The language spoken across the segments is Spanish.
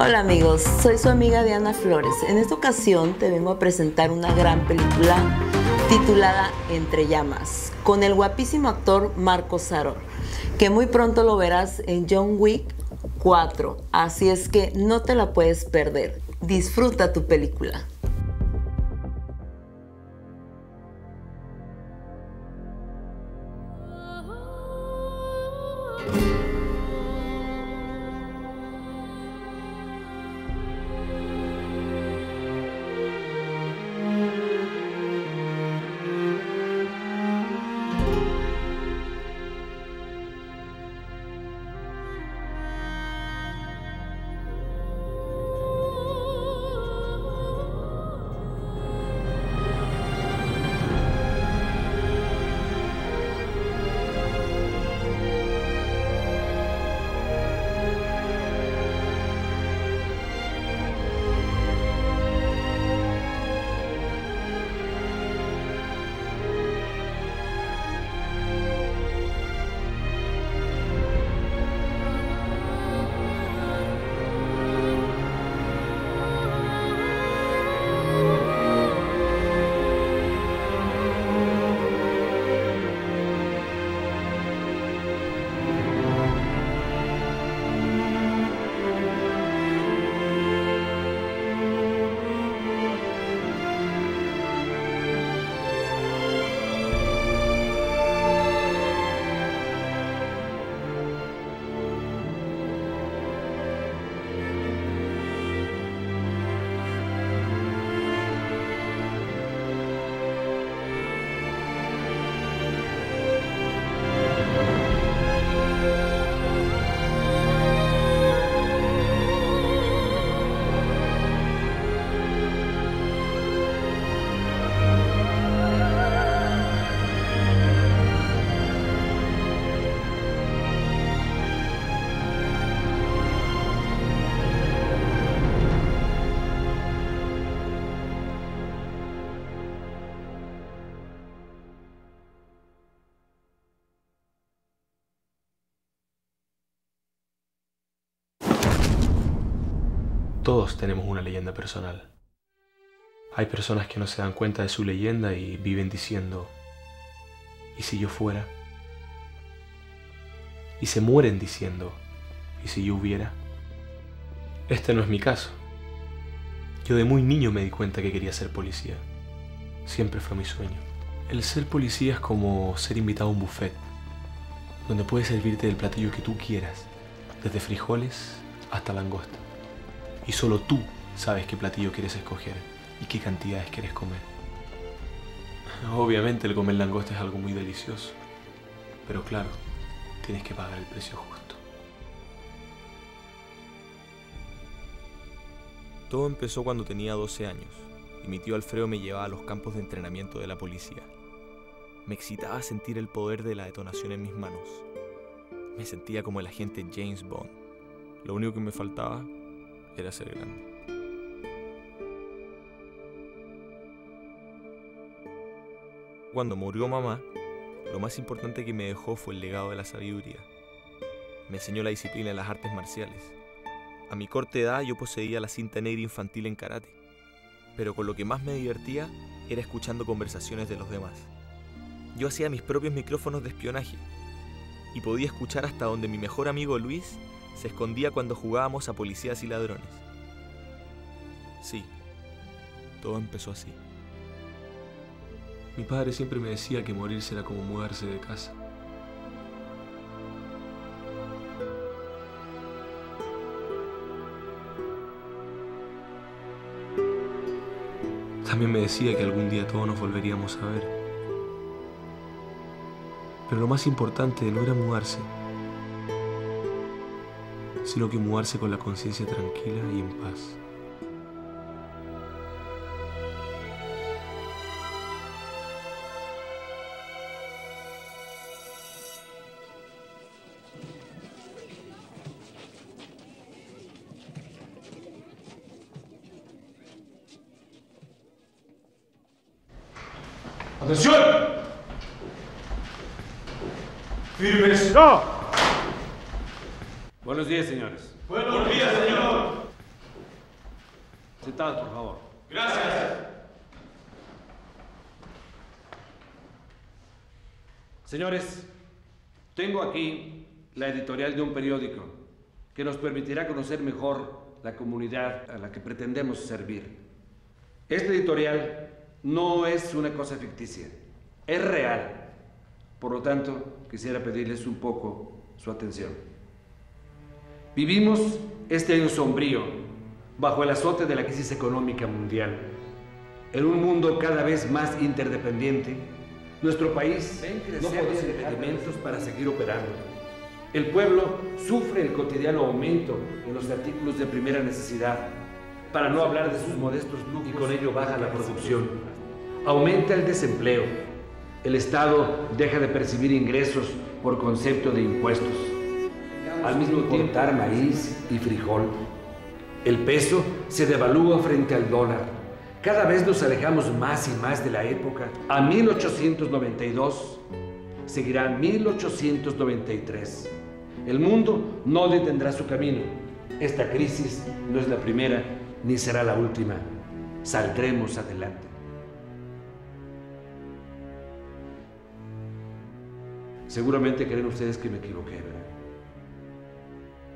Hola amigos, soy su amiga Diana Flores. En esta ocasión te vengo a presentar una gran película titulada Entre Llamas, con el guapísimo actor Marco Zaror, que muy pronto lo verás en John Wick 4, así es que no te la puedes perder. Disfruta tu película. Todos tenemos una leyenda personal. Hay personas que no se dan cuenta de su leyenda y viven diciendo, ¿y si yo fuera? Y se mueren diciendo, ¿y si yo hubiera? Este no es mi caso. Yo de muy niño me di cuenta que quería ser policía. Siempre fue mi sueño. El ser policía es como ser invitado a un buffet, donde puedes servirte del platillo que tú quieras, desde frijoles hasta langosta. Y solo tú sabes qué platillo quieres escoger y qué cantidades quieres comer. Obviamente el comer langosta es algo muy delicioso, pero claro, tienes que pagar el precio justo. Todo empezó cuando tenía 12 años y mi tío Alfredo me llevaba a los campos de entrenamiento de la policía. Me excitaba sentir el poder de la detonación en mis manos. Me sentía como el agente James Bond. Lo único que me faltaba era ser grande. Cuando murió mamá, lo más importante que me dejó fue el legado de la sabiduría. Me enseñó la disciplina en las artes marciales. A mi corta edad yo poseía la cinta negra infantil en karate, pero con lo que más me divertía era escuchando conversaciones de los demás. Yo hacía mis propios micrófonos de espionaje y podía escuchar hasta donde mi mejor amigo Luis se escondía cuando jugábamos a policías y ladrones. Sí, todo empezó así. Mi padre siempre me decía que morirse era como mudarse de casa. También me decía que algún día todos nos volveríamos a ver. Pero lo más importante no era mudarse, sino que mudarse con la conciencia tranquila y en paz. ¡Atención! ¡Firmes! ¡No! Buenos días, señores. Buenos días, señor. Sentados, por favor. Gracias. Señores, tengo aquí la editorial de un periódico que nos permitirá conocer mejor la comunidad a la que pretendemos servir. Este editorial no es una cosa ficticia, es real. Por lo tanto, quisiera pedirles un poco su atención. Vivimos este año sombrío, bajo el azote de la crisis económica mundial. En un mundo cada vez más interdependiente, nuestro país no produce impedimentos para seguir operando. El pueblo sufre el cotidiano aumento en los artículos de primera necesidad, para no hablar de sus modestos lujos, y con ello baja la producción. Aumenta el desempleo. El Estado deja de percibir ingresos por concepto de impuestos. Al mismo tiempo, importar maíz y frijol. El peso se devalúa frente al dólar. Cada vez nos alejamos más y más de la época. A 1892 seguirá 1893. El mundo no detendrá su camino. Esta crisis no es la primera ni será la última. Saldremos adelante. Seguramente creen ustedes que me equivoqué, ¿verdad?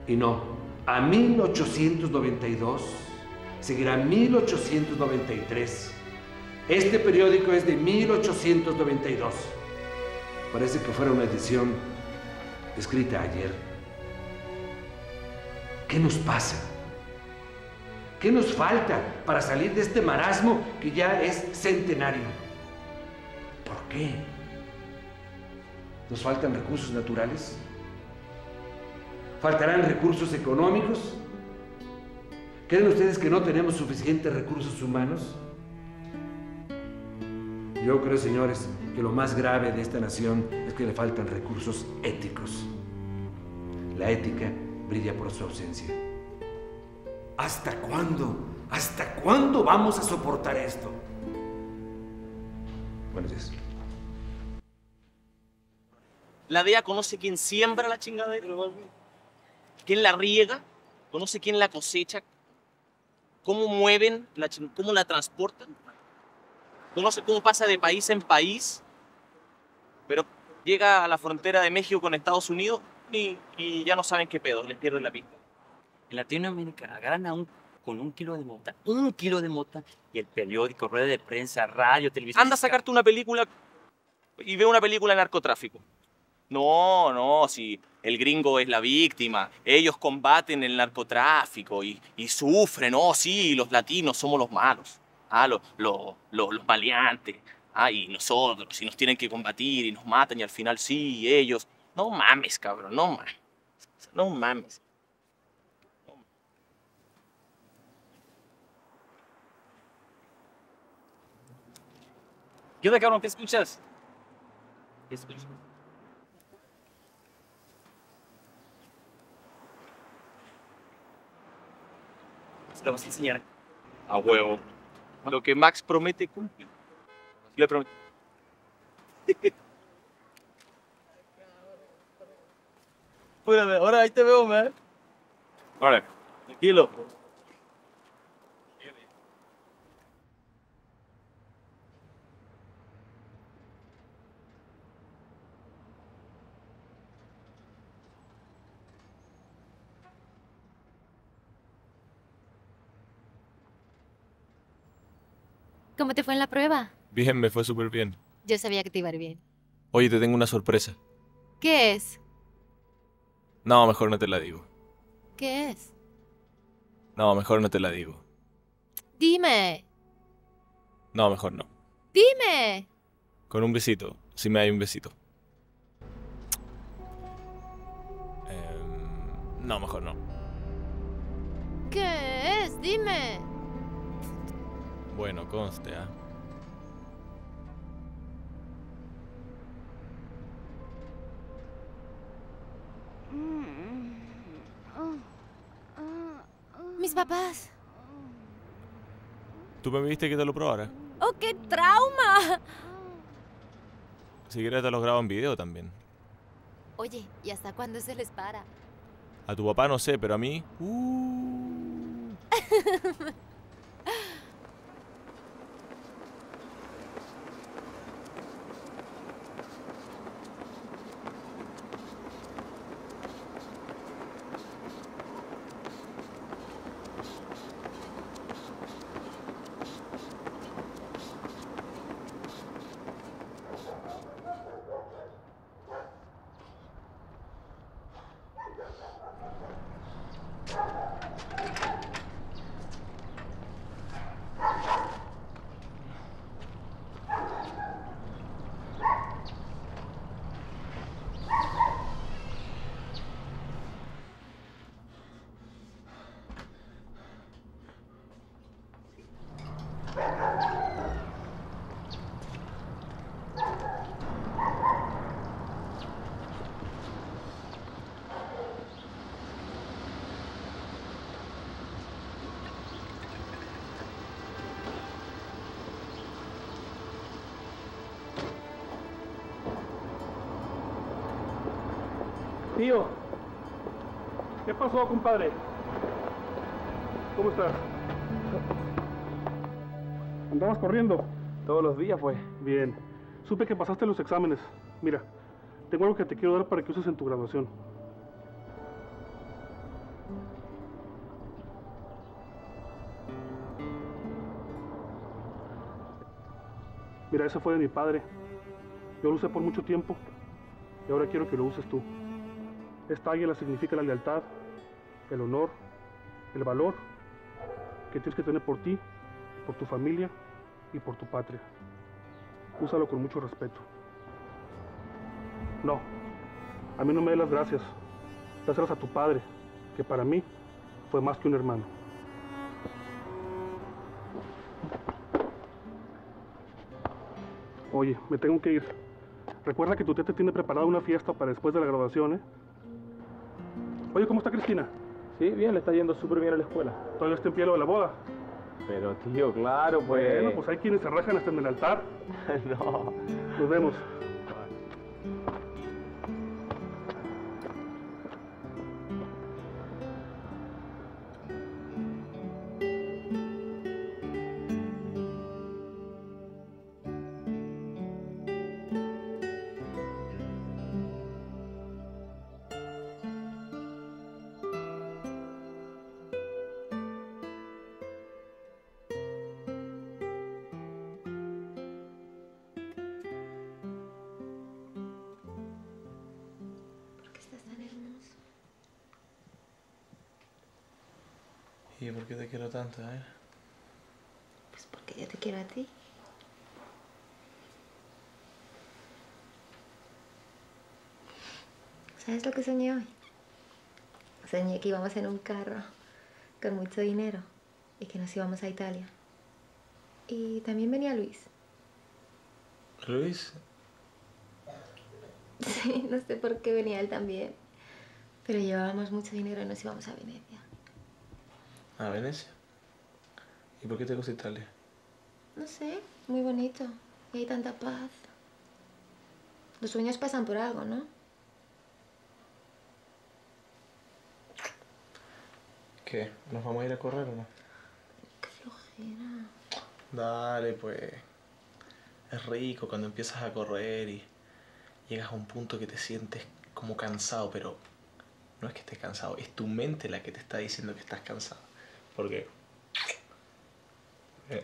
Y no. A 1892... seguirá 1893. Este periódico es de 1892. Parece que fuera una edición escrita ayer. ¿Qué nos pasa? ¿Qué nos falta para salir de este marasmo que ya es centenario? ¿Por qué? ¿Nos faltan recursos naturales? ¿Faltarán recursos económicos? ¿Creen ustedes que no tenemos suficientes recursos humanos? Yo creo, señores, que lo más grave de esta nación es que le faltan recursos éticos. La ética brilla por su ausencia. ¿Hasta cuándo? ¿Hasta cuándo vamos a soportar esto? Buenos días. La DEA conoce quién siembra la chingadera, quién la riega, conoce quién la cosecha, cómo mueven, cómo la transportan. No sé cómo pasa de país en país, pero llega a la frontera de México con Estados Unidos y ya no saben qué pedo, les pierden la pista. En Latinoamérica agarran con un kilo de mota y el periódico, rueda de prensa, radio, televisión. Anda a sacarte una película y ve una película de narcotráfico. No, si el gringo es la víctima, ellos combaten el narcotráfico y sufren. Oh, sí, los latinos somos los malos, los maleantes, y nosotros, y nos tienen que combatir, y nos matan, y al final sí, ellos. No mames, cabrón, no mames, no mames. ¿Qué onda, cabrón? ¿Qué escuchas? ¿Qué escuchas? Te vas a enseñar. A huevo. Lo que Max promete, cumple. Le prometo. Púrame, ahora ahí te veo, man. Ahora, tranquilo. ¿Cómo te fue en la prueba? Bien, me fue súper bien. Yo sabía que te iba a ir bien. Oye, te tengo una sorpresa. ¿Qué es? No, mejor no te la digo. ¿Qué es? No, mejor no te la digo. Dime. No, mejor no. Dime. Con un besito, si me hay un besito. No, mejor no. ¿Qué es? Dime. Bueno, conste, ¿eh? Mis papás. Tú me viste que te lo probara. ¡Oh, qué trauma! Si quieres te los grabo en video también. Oye, ¿y hasta cuándo se les para? A tu papá no sé, pero a mí... Tío, ¿qué pasó, compadre? ¿Cómo estás? Andabas corriendo. Todos los días fue. Bien. Supe que pasaste los exámenes. Mira, tengo algo que te quiero dar para que uses en tu graduación. Mira, ese fue de mi padre. Yo lo usé por mucho tiempo y ahora quiero que lo uses tú. Esta águila significa la lealtad, el honor, el valor que tienes que tener por ti, por tu familia y por tu patria. Úsalo con mucho respeto. No, a mí no me des las gracias. Dáselas a tu padre, que para mí fue más que un hermano. Oye, me tengo que ir. Recuerda que tu tía te tiene preparada una fiesta para después de la graduación, ¿eh? Oye, ¿cómo está Cristina? Sí, bien, le está yendo súper bien a la escuela. ¿Todavía está en pie lo de la boda? Pero tío, claro, pues... Bueno, pues hay quienes se rajan hasta en el altar. No. Nos vemos. ¿Y por qué te quiero tanto, eh? Pues porque yo te quiero a ti. ¿Sabes lo que soñé hoy? Soñé que íbamos en un carro con mucho dinero y que nos íbamos a Italia. Y también venía Luis. ¿Luis? Sí, no sé por qué venía él también. Pero llevábamos mucho dinero y nos íbamos a Venecia. ¿A Venecia? ¿Y por qué te gusta Italia? No sé, muy bonito. Y hay tanta paz. Los sueños pasan por algo, ¿no? ¿Qué? ¿Nos vamos a ir a correr o no? ¡Qué flojera! Dale, pues. Es rico cuando empiezas a correr y llegas a un punto que te sientes como cansado, pero no es que estés cansado, es tu mente la que te está diciendo que estás cansado. Porque... ¿Y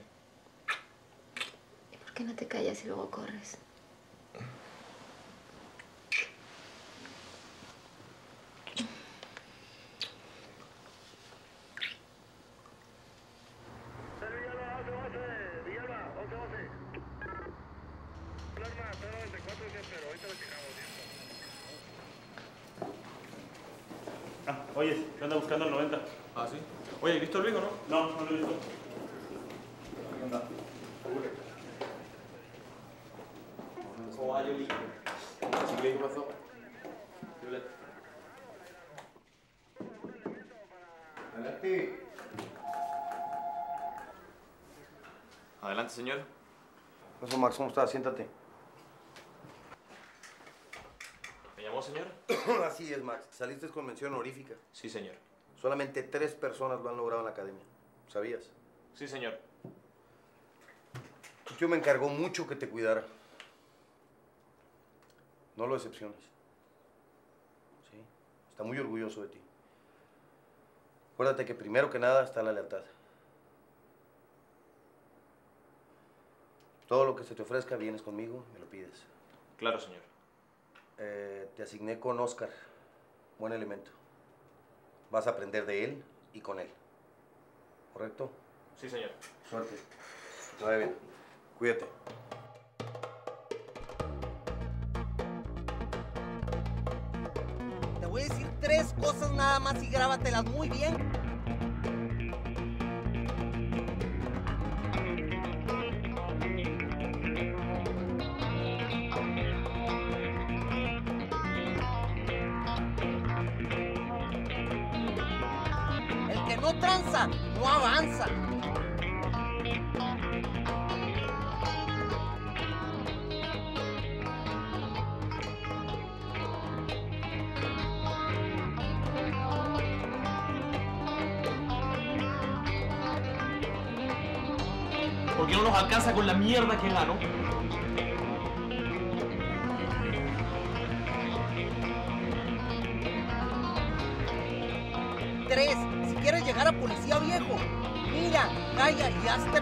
por qué no te callas y luego corres? Ah, oye, yo ando buscando el 90. Ah, sí. Oye, ¿viste el Luis o no? No, no lo he visto. ¿Qué onda? ¿Cómo va, Yoli? ¿Qué pasó? Violeta. Adelante. Adelante, señor. Eso, Max, ¿cómo estás? Siéntate. ¿Me llamó, señor? Así es, Max. ¿Saliste con mención honorífica? Sí, señor. Solamente 3 personas lo han logrado en la academia. ¿Sabías? Sí, señor. Tu tío me encargó mucho que te cuidara. No lo decepciones. ¿Sí? Está muy orgulloso de ti. Acuérdate que primero que nada está la lealtad. Todo lo que se te ofrezca, vienes conmigo y me lo pides. Claro, señor. Te asigné con Oscar. Buen elemento. Vas a aprender de él y con él. ¿Correcto? Sí, señor. Suerte. Que vaya bien. Cuídate. Te voy a decir 3 cosas nada más y grábatelas muy bien. No tranza, no avanza. porque no nos alcanza con la mierda que gano. Tres, si quieres llegar a policía, viejo, mira, calla y hazte.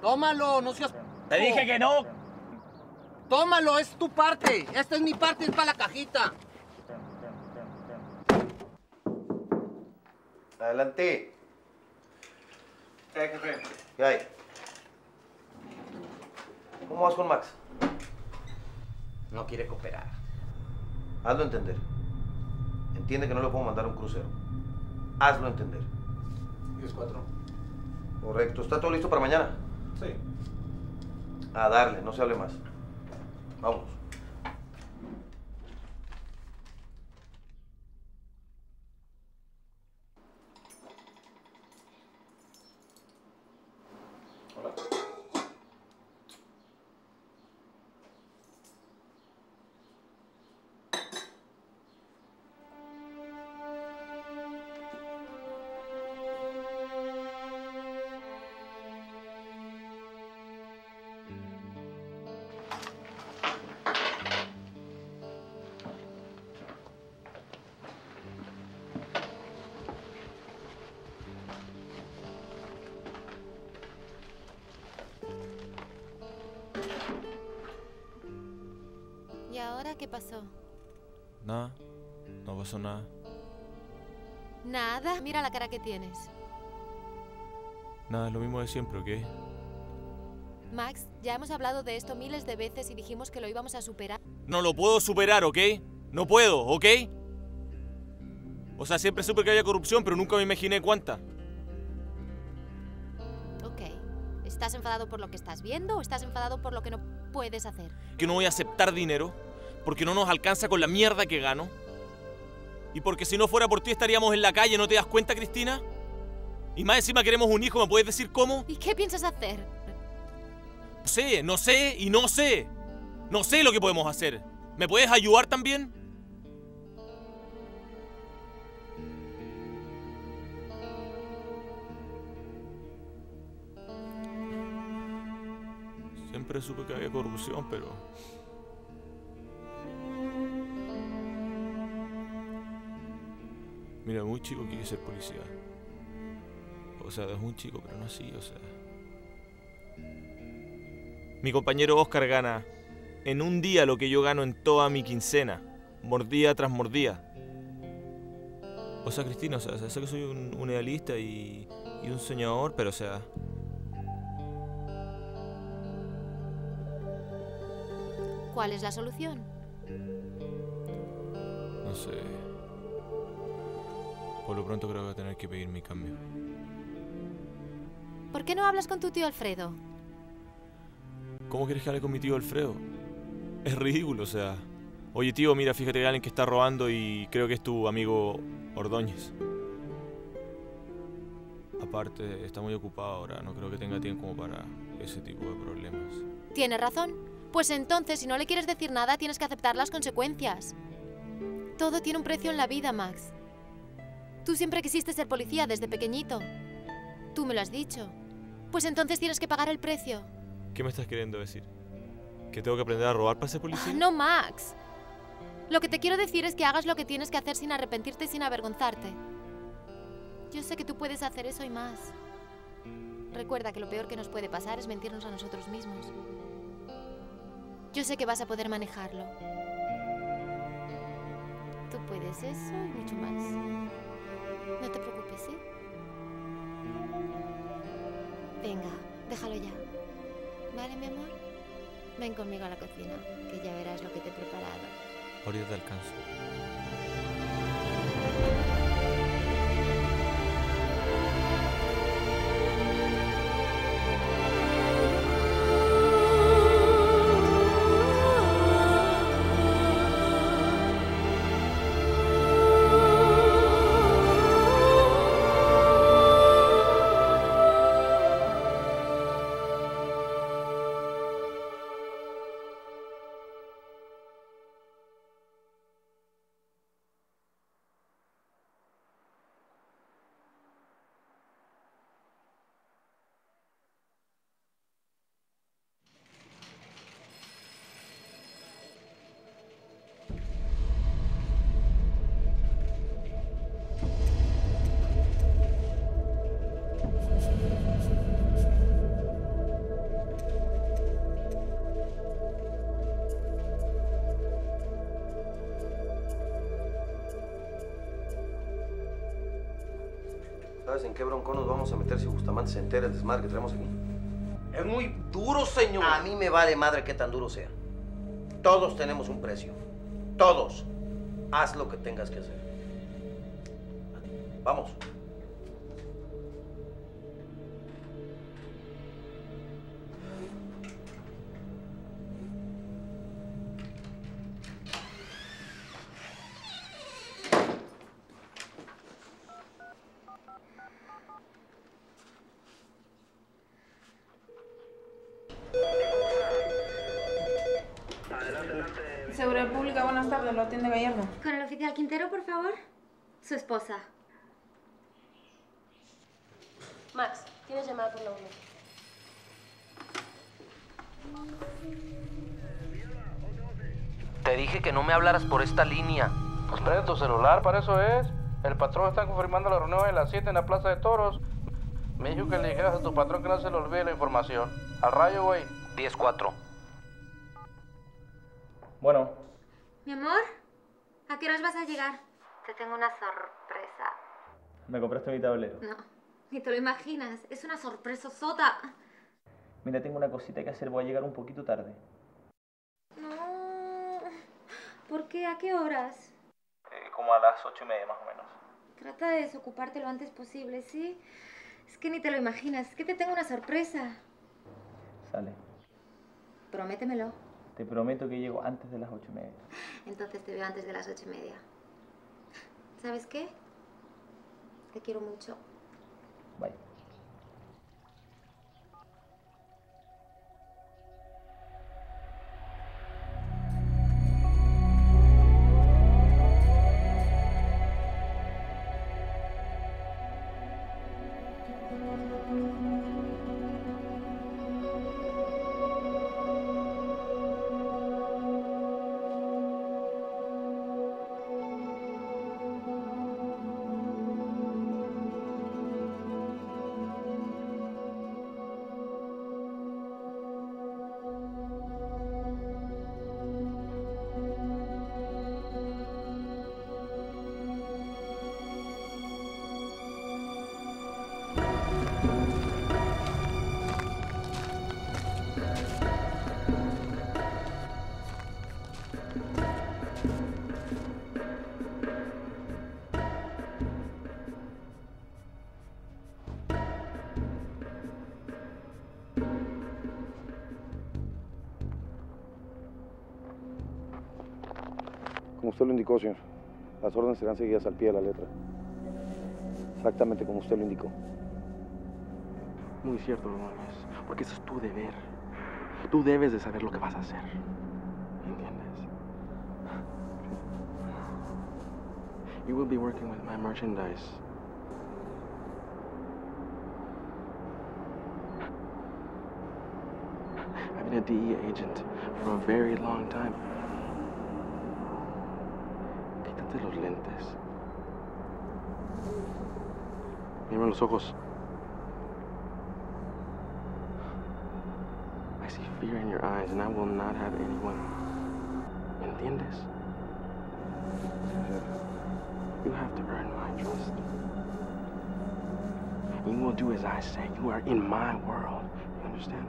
Tómalo, no seas... Te dije que no. Tómalo, es tu parte. Esta es mi parte, es para la cajita. Adelante. Jefe. ¿Qué hay? ¿Cómo vas con Max? No quiere cooperar. Hazlo entender. Entiende que no lo puedo mandar a un crucero. Hazlo entender. 10-4. Correcto. ¿Está todo listo para mañana? Sí. A darle, no se hable más. Vamos. Hola. ¿Qué pasó? Nada, no pasó nada. ¿Nada? Mira la cara que tienes. Nada, lo mismo de siempre, ¿o qué? Max, ya hemos hablado de esto miles de veces y dijimos que lo íbamos a superar. No lo puedo superar, ¿ok? No puedo, ¿ok? O sea, siempre supe que había corrupción, pero nunca me imaginé cuánta. Ok. ¿Estás enfadado por lo que estás viendo o estás enfadado por lo que no puedes hacer? Que no voy a aceptar dinero. Porque no nos alcanza con la mierda que gano. Y porque si no fuera por ti estaríamos en la calle, ¿no te das cuenta, Cristina? Y más encima queremos un hijo, ¿me puedes decir cómo? ¿Y qué piensas hacer? No sé. No sé lo que podemos hacer. ¿Me puedes ayudar también? Siempre supe que había corrupción, pero... Mira, un chico que quiere ser policía. O sea, es un chico, pero no así, o sea... Mi compañero Oscar gana en un día lo que yo gano en toda mi quincena. Mordida tras mordida. O sea, Cristina, o sea, sé que soy un idealista y un soñador, pero o sea... ¿Cuál es la solución? No sé... Por lo pronto creo que voy a tener que pedir mi cambio. ¿Por qué no hablas con tu tío Alfredo? ¿Cómo quieres que hable con mi tío Alfredo? Es ridículo, o sea... Oye, tío, mira, fíjate que hay alguien que está robando y creo que es tu amigo Ordóñez. Aparte, está muy ocupado ahora, no creo que tenga tiempo para ese tipo de problemas. Tienes razón. Pues entonces, si no le quieres decir nada, tienes que aceptar las consecuencias. Todo tiene un precio en la vida, Max. Tú siempre quisiste ser policía desde pequeñito. Tú me lo has dicho. Pues entonces tienes que pagar el precio. ¿Qué me estás queriendo decir? ¿Que tengo que aprender a robar para ser policía? No, Max. Lo que te quiero decir es que hagas lo que tienes que hacer sin arrepentirte y sin avergonzarte. Yo sé que tú puedes hacer eso y más. Recuerda que lo peor que nos puede pasar es mentirnos a nosotros mismos. Yo sé que vas a poder manejarlo. Tú puedes eso y mucho más. No te preocupes, ¿eh? Venga, déjalo ya. ¿Vale, mi amor? Ven conmigo a la cocina, que ya verás lo que te he preparado. Por ir de alcance. ¿Sabes en qué bronco nos vamos a meter si Bustamante se entera del desmadre que traemos aquí? Es muy duro, señor. A mí me vale madre que tan duro sea. Todos tenemos un precio. Todos. Haz lo que tengas que hacer. Vamos. Seguridad Pública, buenas tardes, lo atiende Gallardo. Con el oficial Quintero, por favor. Su esposa. Max, tienes llamada por la 1. Te dije que no me hablaras por esta línea. Pues prende tu celular, para eso es. El patrón está confirmando la reunión de las 7 en la Plaza de Toros. Me dijo que le dijeras a tu patrón que no se le olvide la información. Al rayo, güey. 10-4. Bueno. Mi amor, ¿a qué horas vas a llegar? Te tengo una sorpresa. ¿Me compraste mi tablero? No, ni te lo imaginas. Es una sorpresa sota. Mira, tengo una cosita que hacer. Voy a llegar un poquito tarde. No. ¿Por qué? ¿A qué horas? Como a las 8:30 más o menos. Trata de desocuparte lo antes posible, ¿sí? Es que ni te lo imaginas. Es que te tengo una sorpresa. Sale. Prométemelo. Te prometo que llego antes de las 8:30. Entonces te veo antes de las 8:30. ¿Sabes qué? Te quiero mucho. Bye. Como usted lo indicó, señor, las órdenes serán seguidas al pie de la letra. Exactamente como usted lo indicó. Muy cierto, Luis, porque eso es tu deber. Tú debes de saber lo que vas a hacer. ¿Entiendes? You will be working with my merchandise. I've been a DEA agent for a very long time. De los lentes. Mírame en los ojos. I see fear in your eyes and I will not have anyone. ¿Me entiendes? You have to earn my trust. You will do as I say. You are in my world. You understand?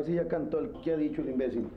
Así ya cantó el que ha dicho el imbécil.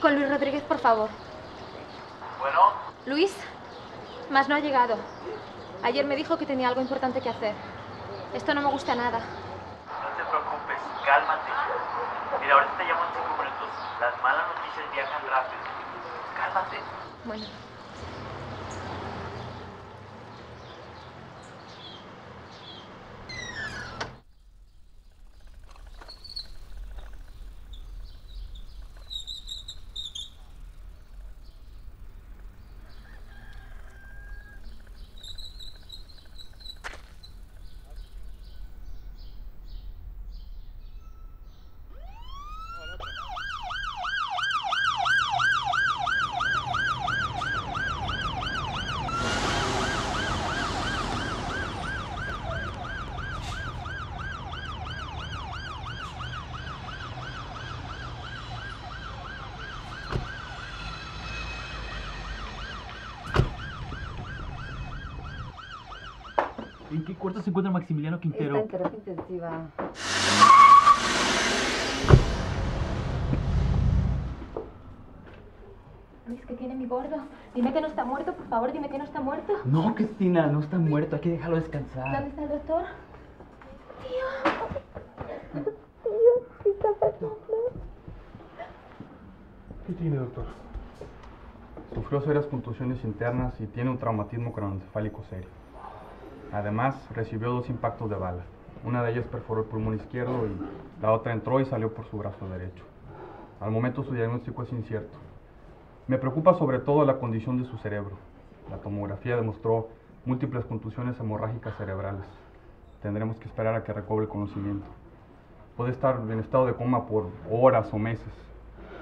Con Luis Rodríguez, por favor. Bueno. Luis, más no ha llegado. Ayer me dijo que tenía algo importante que hacer. Esto no me gusta nada. No te preocupes, cálmate. Mira, ahorita te llamo en 5 minutos. Las malas noticias viajan rápido. Cálmate. Bueno. ¿En qué cuarto se encuentra Maximiliano Quintero? Está en terapia intensiva. Es que tiene mi gordo. Dime que no está muerto, por favor, dime que no está muerto. No, Cristina, no está muerto, hay que dejarlo descansar. ¿Dónde está el doctor? Tío. Tío, ¿qué está pasando? ¿Qué tiene, doctor? Sufrió serias contusiones internas y tiene un traumatismo craneoencefálico serio. Además, recibió 2 impactos de bala. Una de ellas perforó el pulmón izquierdo y la otra entró y salió por su brazo derecho. Al momento su diagnóstico es incierto. Me preocupa sobre todo la condición de su cerebro. La tomografía demostró múltiples contusiones hemorrágicas cerebrales. Tendremos que esperar a que recobre el conocimiento. Puede estar en estado de coma por horas o meses.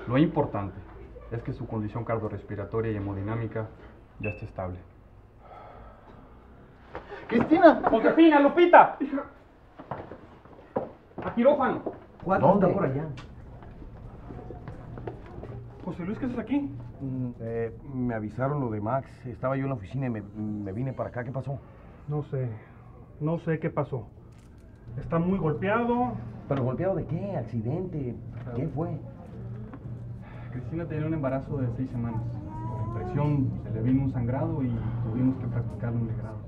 Lo importante es que su condición cardiorrespiratoria y hemodinámica ya está estable. ¡Cristina! ¡Josefina! ¡Lupita! ¡A quirófano! ¿Dónde? Por allá. José Luis, ¿qué haces aquí? Me avisaron lo de Max. Estaba yo en la oficina y me vine para acá. ¿Qué pasó? No sé. No sé qué pasó. Está muy golpeado. ¿Pero golpeado de qué? ¿Accidente? ¿Qué fue? Cristina tenía un embarazo de 6 semanas. Por impresión se le vino un sangrado y tuvimos que practicarlo en legrado.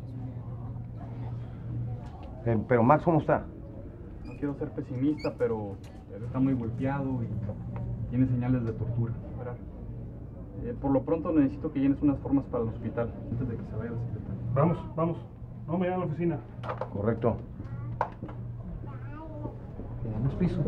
Pero Max, ¿cómo está? No quiero ser pesimista, pero está muy golpeado y tiene señales de tortura. Por lo pronto necesito que llenes unas formas para el hospital antes de que se vaya al hospital. Vamos. Vamos allá a la oficina. Correcto. Quedamos piso.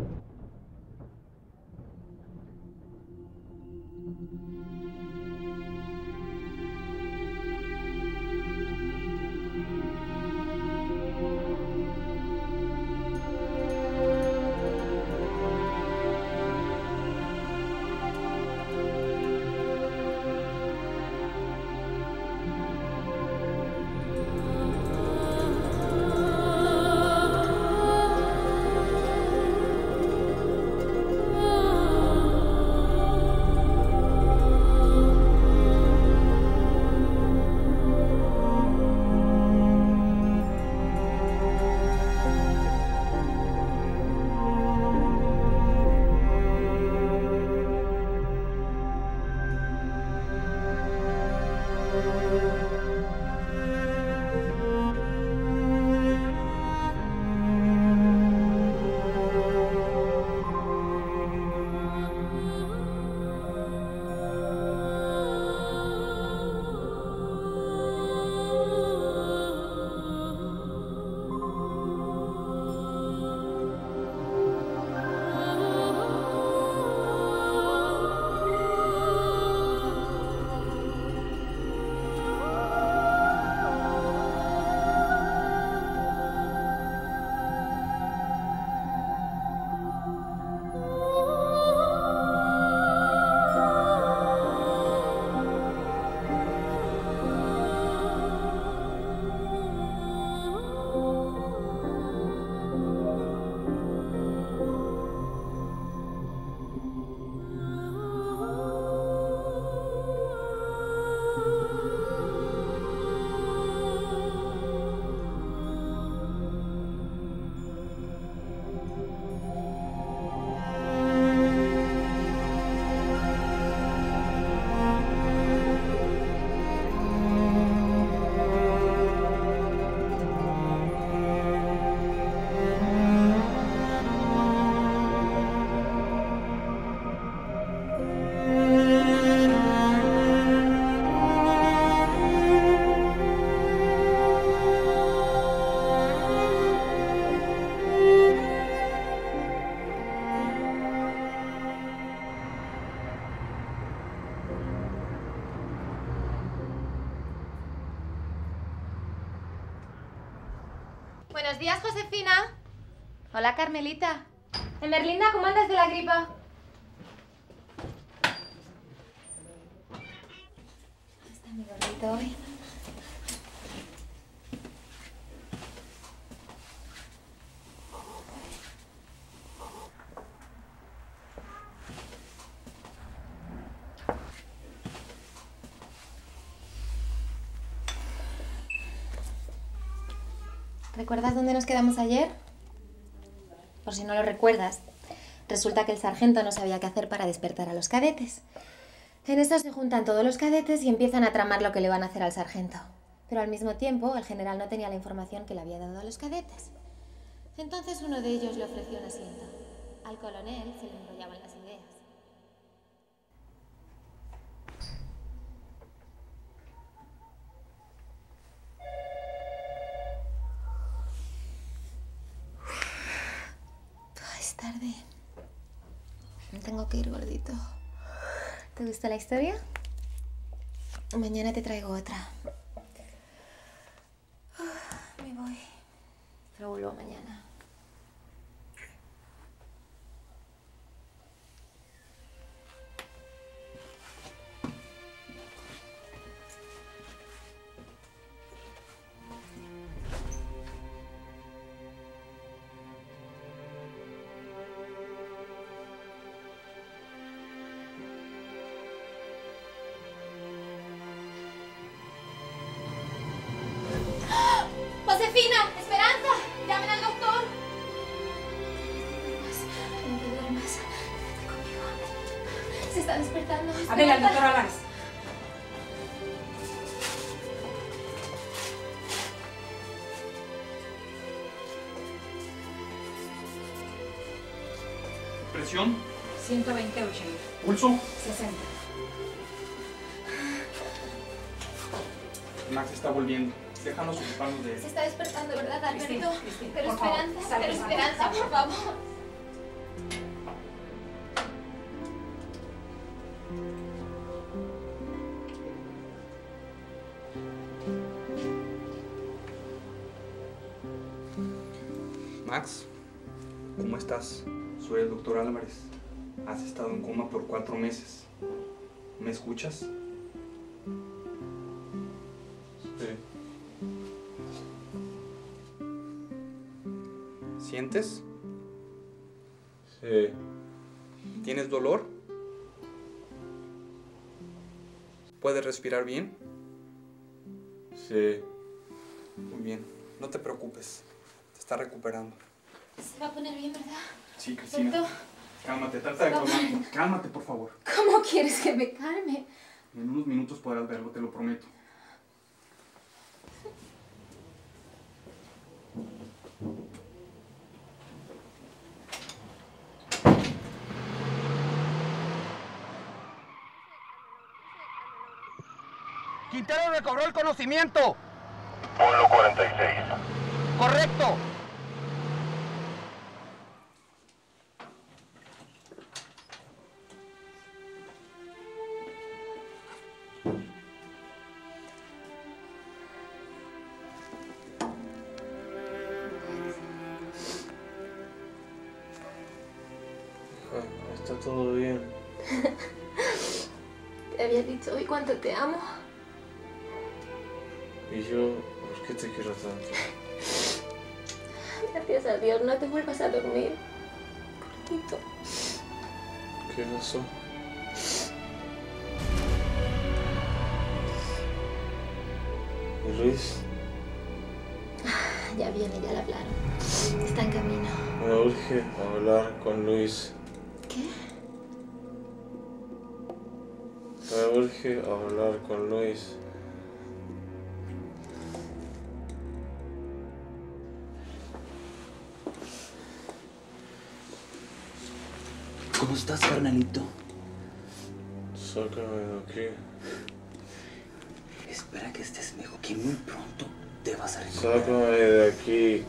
Buenos días, Josefina. Hola, Carmelita. Merlinda, ¿cómo andas de la gripa? ¿Dónde está mi gordito hoy? ¿Recuerdas dónde nos quedamos ayer? Por si no lo recuerdas, resulta que el sargento no sabía qué hacer para despertar a los cadetes. En eso se juntan todos los cadetes y empiezan a tramar lo que le van a hacer al sargento. Pero al mismo tiempo, el general no tenía la información que le había dado a los cadetes. Entonces uno de ellos le ofreció un asiento. Al coronel se le enrollaban las ideas. Ay, es tarde. Me tengo que ir, gordito. ¿Te gustó la historia? Mañana te traigo otra. Me voy. Pero vuelvo mañana. ¿Presión? 120/80. ¿Pulso? 60. Max está volviendo. Déjanos ocuparnos de él. Se está despertando, ¿verdad, Alberto? Sí. Pero Esperanza, por favor. Max, ¿cómo estás? Soy el doctor Álvarez. Has estado en coma por 4 meses. ¿Me escuchas? Sí. ¿Sientes? Sí. ¿Tienes dolor? ¿Puedes respirar bien? Sí. Muy bien. No te preocupes. Te está recuperando. Se va a poner bien, ¿verdad? Sí, Cristina. ¿Puedo? Cálmate, trata de calmarte. Cálmate, por favor. ¿Cómo quieres que me calme? En unos minutos podrás verlo, te lo prometo. Quintero recobró el conocimiento. Polo 46. Correcto. Está todo bien. Te había dicho hoy cuánto te amo. Y yo, ¿por qué te quiero tanto? Gracias a Dios, no te vuelvas a dormir. Cortito. ¿Qué pasó? ¿Y Luis? Ya viene, ya le hablaron. Está en camino. Me urge hablar con Luis. ¿Qué? Me urge hablar con Luis. ¿Cómo estás, carnalito? Sácame de aquí. Espera que estés mejor, que muy pronto te vas a recuperar. Sácame de aquí.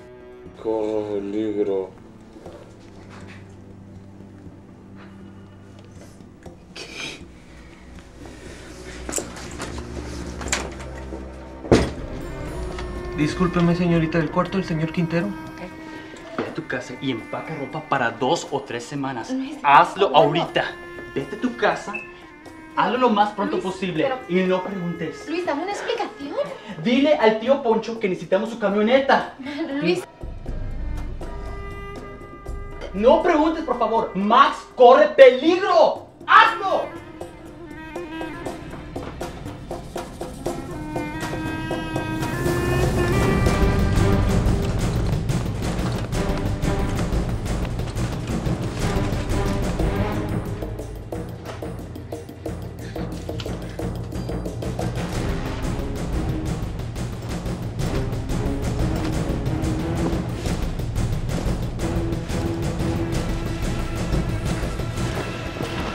Cojo el libro. ¿Qué? Discúlpeme, señorita del cuarto, el señor Quintero. Tu casa y empaca ropa para 2 o 3 semanas. Luis, hazlo ahorita. Vete a tu casa, hazlo lo más pronto posible, pero... y no preguntes. Luis, dame una explicación. Dile al tío Poncho que necesitamos su camioneta. Luis. No preguntes, por favor. Max corre peligro. ¡Hazlo!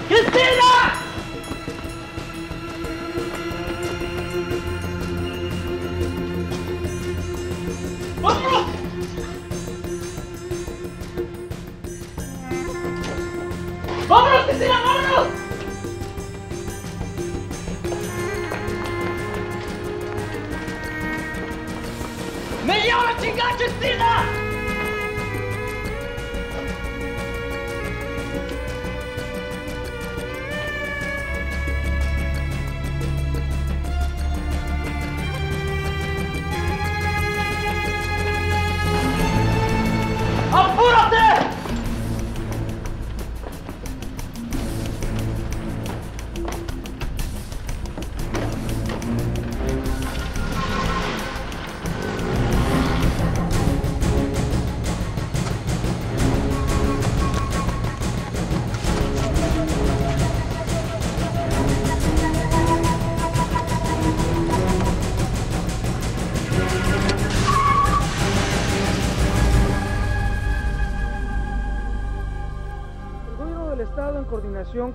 ¡Cristina! ¡Vámonos! ¡Vámonos, Cristina, vámonos! ¡Me llevo la chingada, Cristina!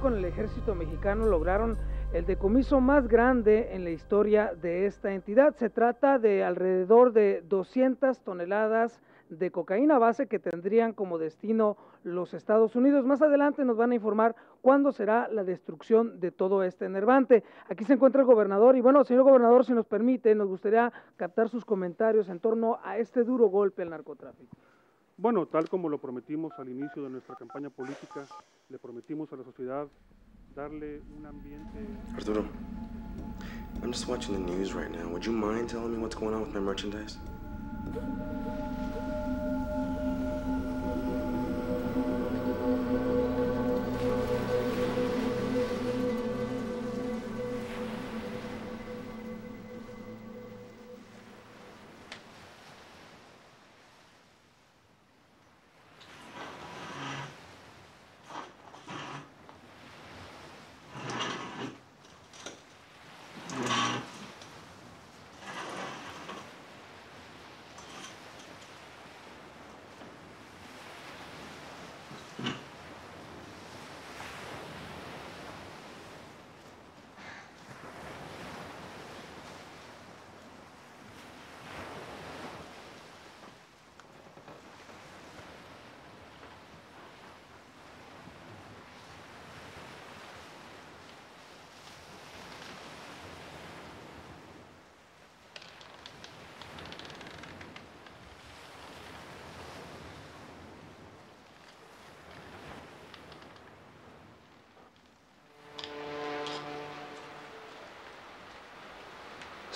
Con el ejército mexicano lograron el decomiso más grande en la historia de esta entidad. Se trata de alrededor de 200 toneladas de cocaína base que tendrían como destino los Estados Unidos. Más adelante nos van a informar cuándo será la destrucción de todo este enervante. Aquí se encuentra el gobernador y bueno, señor gobernador, si nos permite, nos gustaría captar sus comentarios en torno a este duro golpe al narcotráfico. Bueno, tal como lo prometimos al inicio de nuestra campaña política, le prometimos a la sociedad darle un ambiente... Arturo, I'm just watching the news right now. Would you mind telling me what's going on with my merchandise?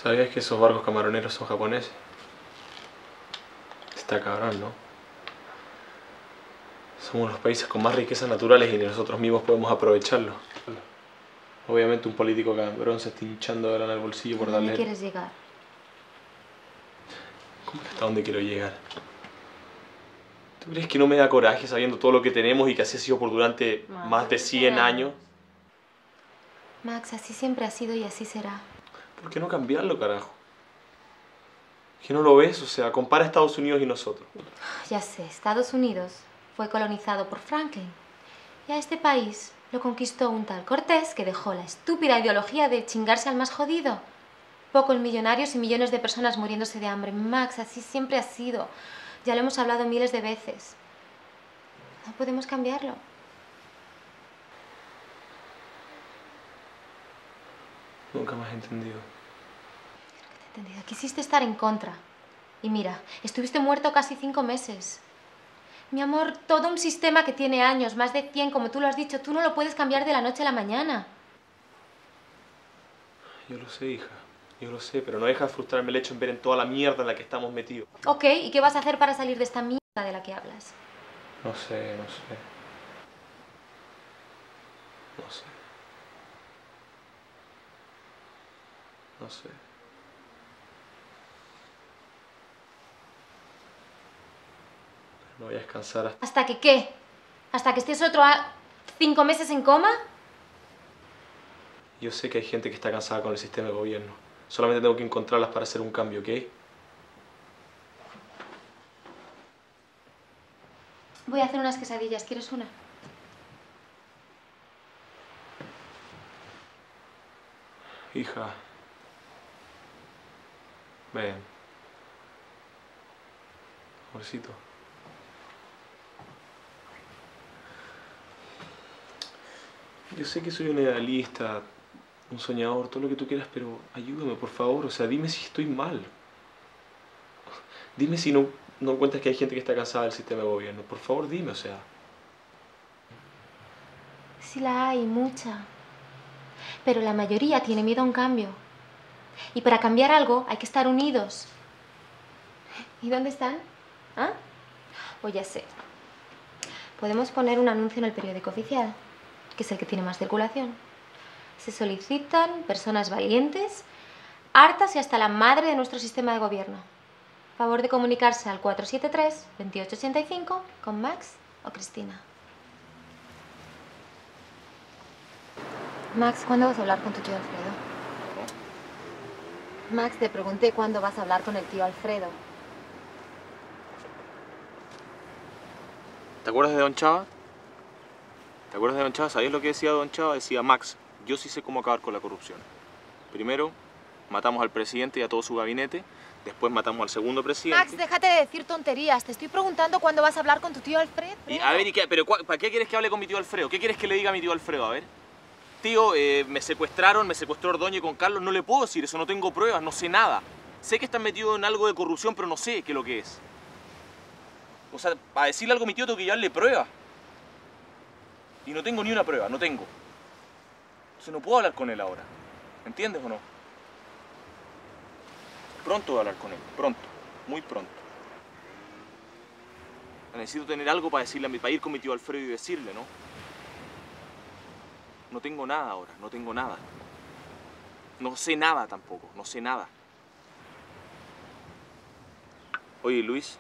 ¿Sabías que esos barcos camaroneros son japoneses? Está cabrón, ¿no? Somos los países con más riquezas naturales y nosotros mismos podemos aprovecharlo. Obviamente un político cabrón se está hinchando de lana al bolsillo por darle... ¿Dónde quieres llegar? ¿Cómo que hasta dónde quiero llegar? ¿Tú crees que no me da coraje sabiendo todo lo que tenemos y que así ha sido por durante más de 100 años? Max, así siempre ha sido y así será. ¿Por qué no cambiarlo, carajo? ¿Que no lo ves? O sea, compara Estados Unidos y nosotros. Ya sé, Estados Unidos fue colonizado por Franklin. Y a este país lo conquistó un tal Cortés que dejó la estúpida ideología de chingarse al más jodido. Pocos millonarios y millones de personas muriéndose de hambre. Max, así siempre ha sido. Ya lo hemos hablado miles de veces. No podemos cambiarlo. Nunca me has entendido. Claro que te he entendido. Quisiste estar en contra. Y mira, estuviste muerto casi 5 meses. Mi amor, todo un sistema que tiene años, más de 100, como tú lo has dicho, tú no lo puedes cambiar de la noche a la mañana. Yo lo sé, hija. Yo lo sé, pero no deja de frustrarme el hecho en ver en toda la mierda en la que estamos metidos. Ok, ¿y qué vas a hacer para salir de esta mierda de la que hablas? No sé, no sé. No sé. No sé. No voy a descansar hasta... ¿Hasta que qué? ¿Hasta que estés otro 5 meses en coma? Yo sé que hay gente que está cansada con el sistema de gobierno. Solamente tengo que encontrarlas para hacer un cambio, ¿ok? Voy a hacer unas quesadillas. ¿Quieres una? Hija, ven, amorcito. Yo sé que soy un idealista, un soñador, todo lo que tú quieras, pero ayúdame, por favor. O sea, dime si estoy mal. Dime si no encuentras que hay gente que está cansada del sistema de gobierno. Por favor, dime, o sea. Sí la hay, mucha. Pero la mayoría tiene miedo a un cambio. Y para cambiar algo hay que estar unidos. ¿Y dónde están? ¿Ah? O ya sé. Podemos poner un anuncio en el periódico oficial, que es el que tiene más circulación. Se solicitan personas valientes, hartas y hasta la madre de nuestro sistema de gobierno. Favor de comunicarse al 473-2885 con Max o Cristina. Max, ¿cuándo vas a hablar con tu tío Alfredo? ¿Qué? Max, te pregunté cuándo vas a hablar con el tío Alfredo. ¿Te acuerdas de Don Chava? ¿Te acuerdas de Don Chava? ¿Sabías lo que decía Don Chava? Decía, Max, yo sí sé cómo acabar con la corrupción. Primero, matamos al presidente y a todo su gabinete. Después matamos al segundo presidente. Max, déjate de decir tonterías. Te estoy preguntando cuándo vas a hablar con tu tío Alfredo. Y, a ver, ¿y qué? ¿Pero para qué quieres que hable con mi tío Alfredo? ¿Qué quieres que le diga a mi tío Alfredo? A ver. Tío, me secuestró Ordoño con Carlos. No le puedo decir eso, no tengo pruebas, no sé nada. Sé que están metidos en algo de corrupción, pero no sé qué es lo que es. O sea, para decirle algo a mi tío tengo que llevarle pruebas. Y no tengo ni una prueba, no tengo. Entonces no puedo hablar con él ahora. ¿Entiendes o no? Pronto voy a hablar con él, pronto, muy pronto. Necesito tener algo para decirle a mi, para ir con mi tío Alfredo y decirle, ¿no? No tengo nada ahora, no tengo nada. No sé nada tampoco, no sé nada. Oye, Luis.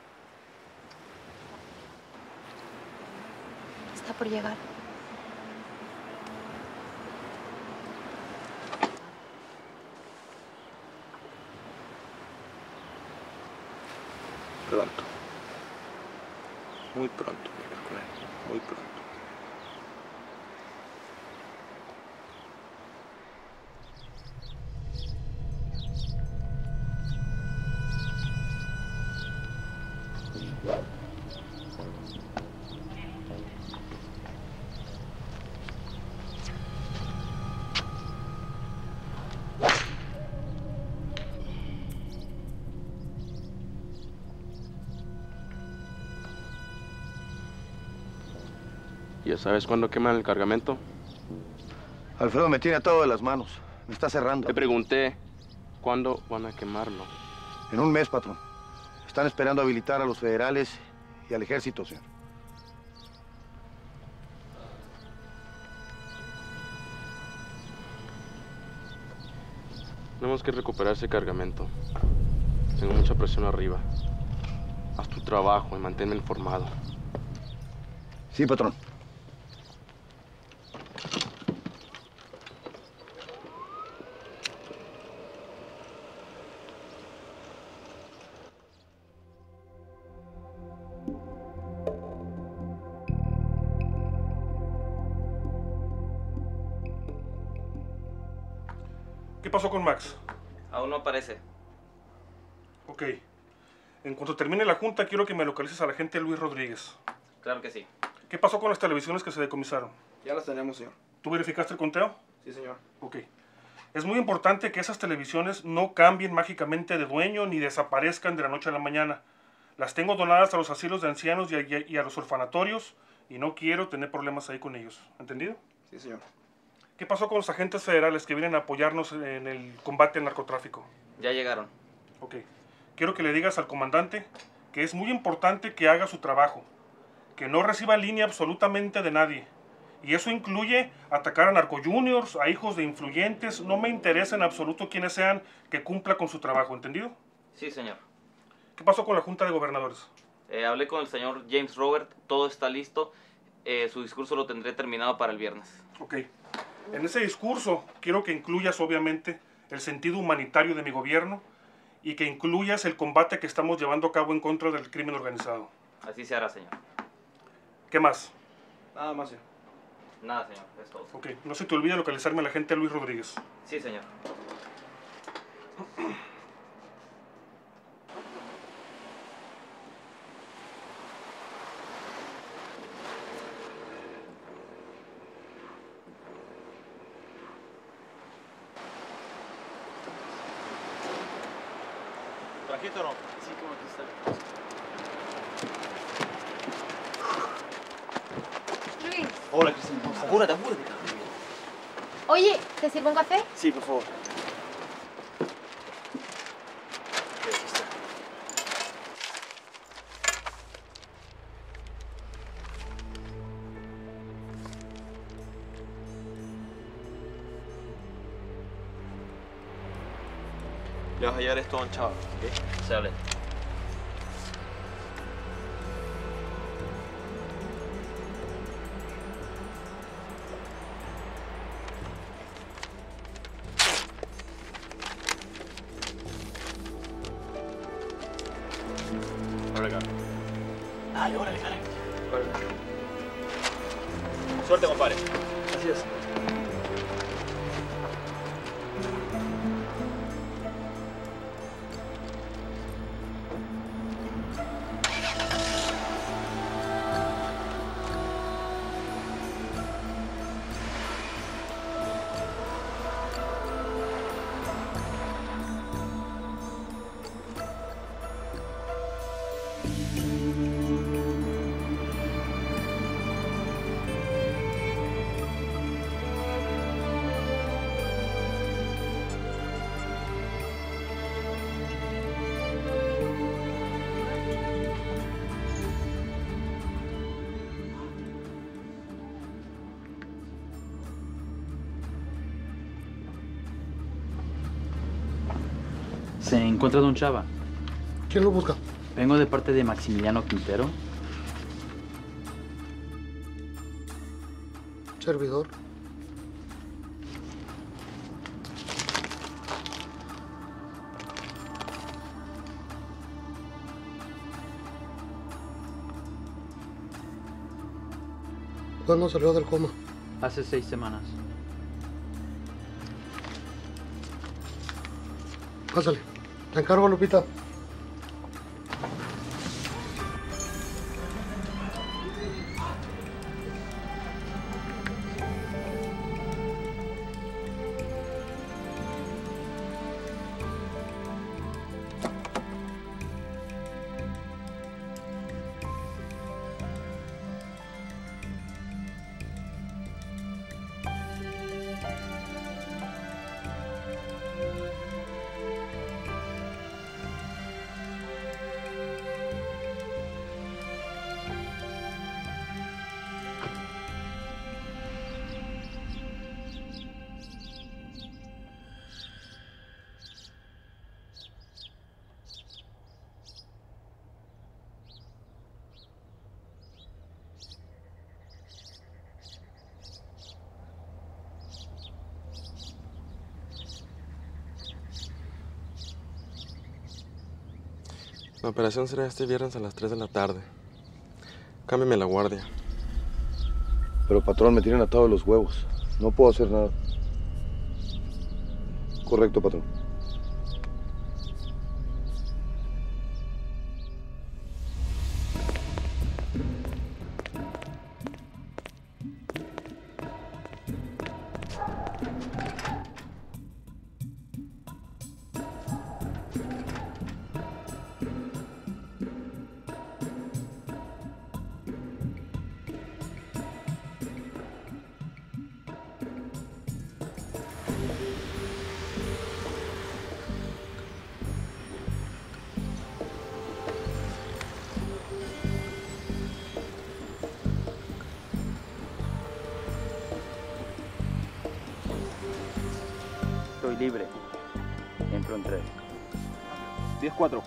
Está por llegar. Pronto. Muy pronto, muy pronto. ¿Ya sabes cuándo queman el cargamento? Alfredo me tiene atado de las manos. Me está cerrando. Te pregunté, ¿cuándo van a quemarlo? En un mes, patrón. Están esperando habilitar a los federales y al ejército, señor. Tenemos que recuperar ese cargamento. Tengo mucha presión arriba. Haz tu trabajo y manténme informado. Sí, patrón. ¿Qué pasó con Max? Aún no aparece. Ok. En cuanto termine la junta, quiero que me localices a la gente Luis Rodríguez. Claro que sí. ¿Qué pasó con las televisiones que se decomisaron? Ya las tenemos, señor. ¿Tú verificaste el conteo? Sí, señor. Ok. Es muy importante que esas televisiones no cambien mágicamente de dueño ni desaparezcan de la noche a la mañana. Las tengo donadas a los asilos de ancianos y a los orfanatorios y no quiero tener problemas ahí con ellos. ¿Entendido? Sí, señor. ¿Qué pasó con los agentes federales que vienen a apoyarnos en el combate al narcotráfico? Ya llegaron. Ok. Quiero que le digas al comandante que es muy importante que haga su trabajo, que no reciba línea absolutamente de nadie. Y eso incluye atacar a narcojuniors, a hijos de influyentes. No me interesa en absoluto quiénes sean, que cumpla con su trabajo. ¿Entendido? Sí, señor. ¿Qué pasó con la Junta de Gobernadores? Hablé con el señor James Robert. Todo está listo. Su discurso lo tendré terminado para el viernes. Ok. En ese discurso quiero que incluyas, obviamente, el sentido humanitario de mi gobierno y que incluyas el combate que estamos llevando a cabo en contra del crimen organizado. Así se hará, señor. ¿Qué más? Nada más, señor. Nada, señor, es todo. Ok, no se te olvide localizarme a la gente Luis Rodríguez. Sí, señor. ¿Trajito o no? Sí, como aquí está. Luis. Hola, Cristina. Apúrate, apúrate. Oye, ¿te sirvo un café? Sí, por favor. Le vas a hallar esto a un chaval, ¿ok? Sale. Abre acá. Dale, órale, dale. Órale. Suerte, compadre. Así es. Se encuentra Don Chava. ¿Quién lo busca? Vengo de parte de Maximiliano Quintero. Servidor. ¿Cuándo salió del coma? Hace 6 semanas. Pásale. Te encargo, Lupita. La operación será este viernes a las 3 de la tarde. Cámbiame la guardia. Pero, patrón, me tienen atado los huevos. No puedo hacer nada. Correcto, patrón. Libre. Entro en 3. 10-4.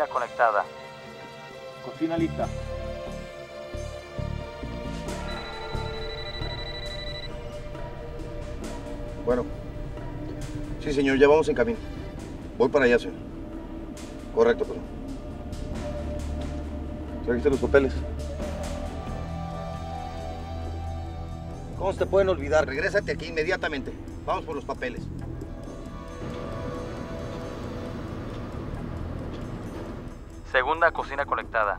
cocina conectada. Cocina lista. Bueno. Sí, señor, ya vamos en camino. Voy para allá, señor. Correcto, perdón. ¿Trajiste los papeles? ¿Cómo se te pueden olvidar? Regrésate aquí inmediatamente. Vamos por los papeles. Segunda cocina conectada.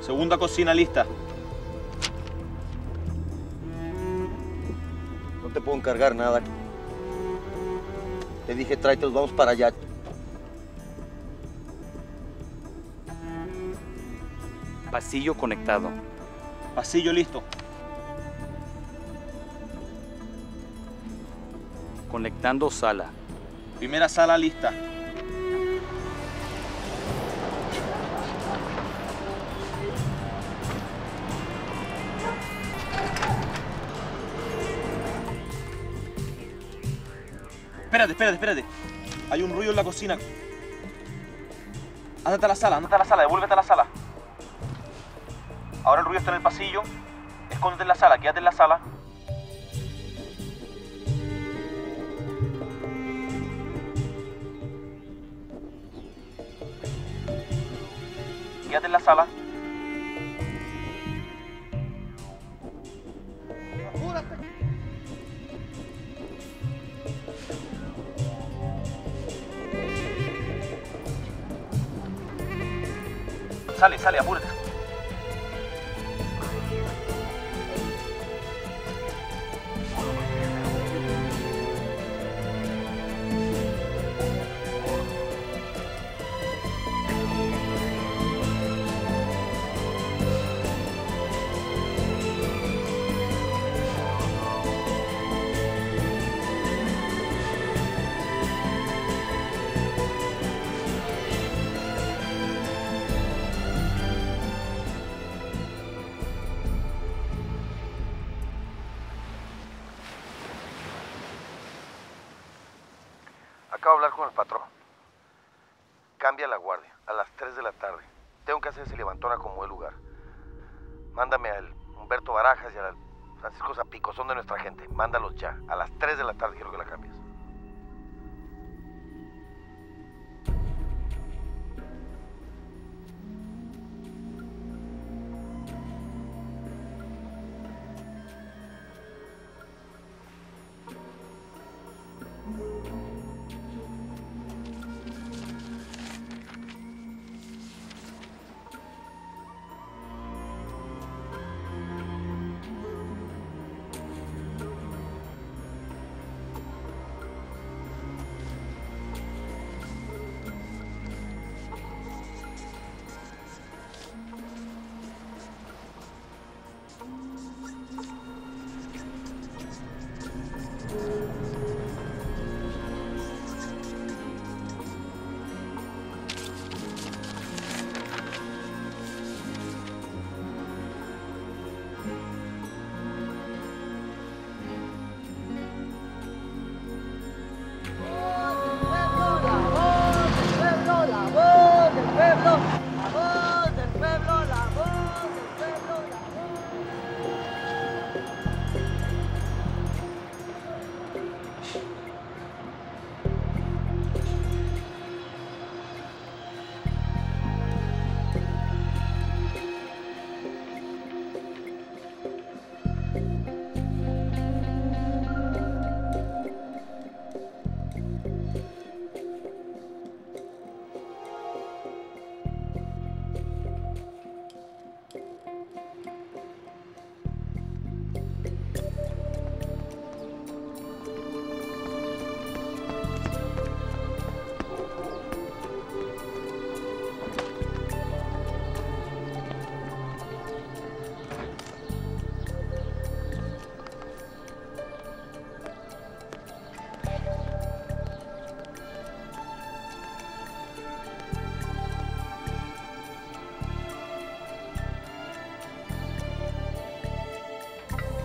Segunda cocina lista. No te puedo encargar nada. Te dije, tráetelos, vamos para allá. Pasillo conectado. Pasillo listo. Conectando sala. Primera sala lista. Espérate. Hay un ruido en la cocina. Ándate a la sala, devuélvete a la sala. Ahora el ruido está en el pasillo. Escóndete en la sala, quédate en la sala. Quédate en la sala. Sale, apúrate. Acabo de hablar con el patrón. Cambia la guardia a las 3 de la tarde. Tengo que hacer si levantona como el lugar. Mándame al Humberto Barajas y al Francisco Zapico, son de nuestra gente. Mándalos ya. A las 3 de la tarde quiero que la cambies.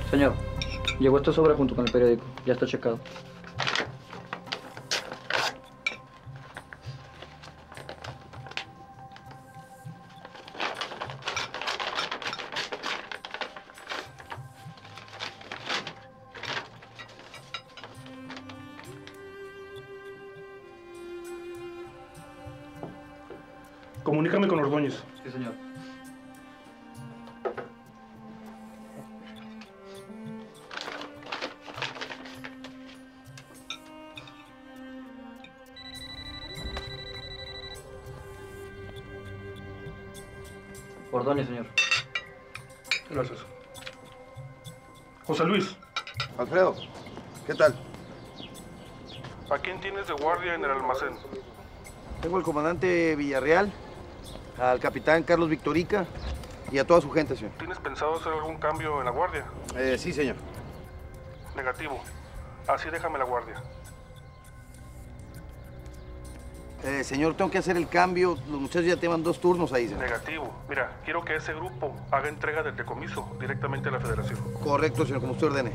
Señor, llegó esta sobra junto con el periódico. Ya está checado. Comunícame con Ordóñez. Sí, señor. Ordóñez, señor. Gracias. José Luis. Alfredo, ¿qué tal? ¿A quién tienes de guardia en el almacén? Tengo al comandante Villarreal, al capitán Carlos Victorica y a toda su gente, señor. ¿Tienes pensado hacer algún cambio en la guardia? Sí, señor. Negativo. Así déjame la guardia. Señor, tengo que hacer el cambio. Los muchachos ya te van 2 turnos ahí, señor. Negativo. Mira, quiero que ese grupo haga entrega del decomiso directamente a la Federación. Correcto, señor, como usted ordene.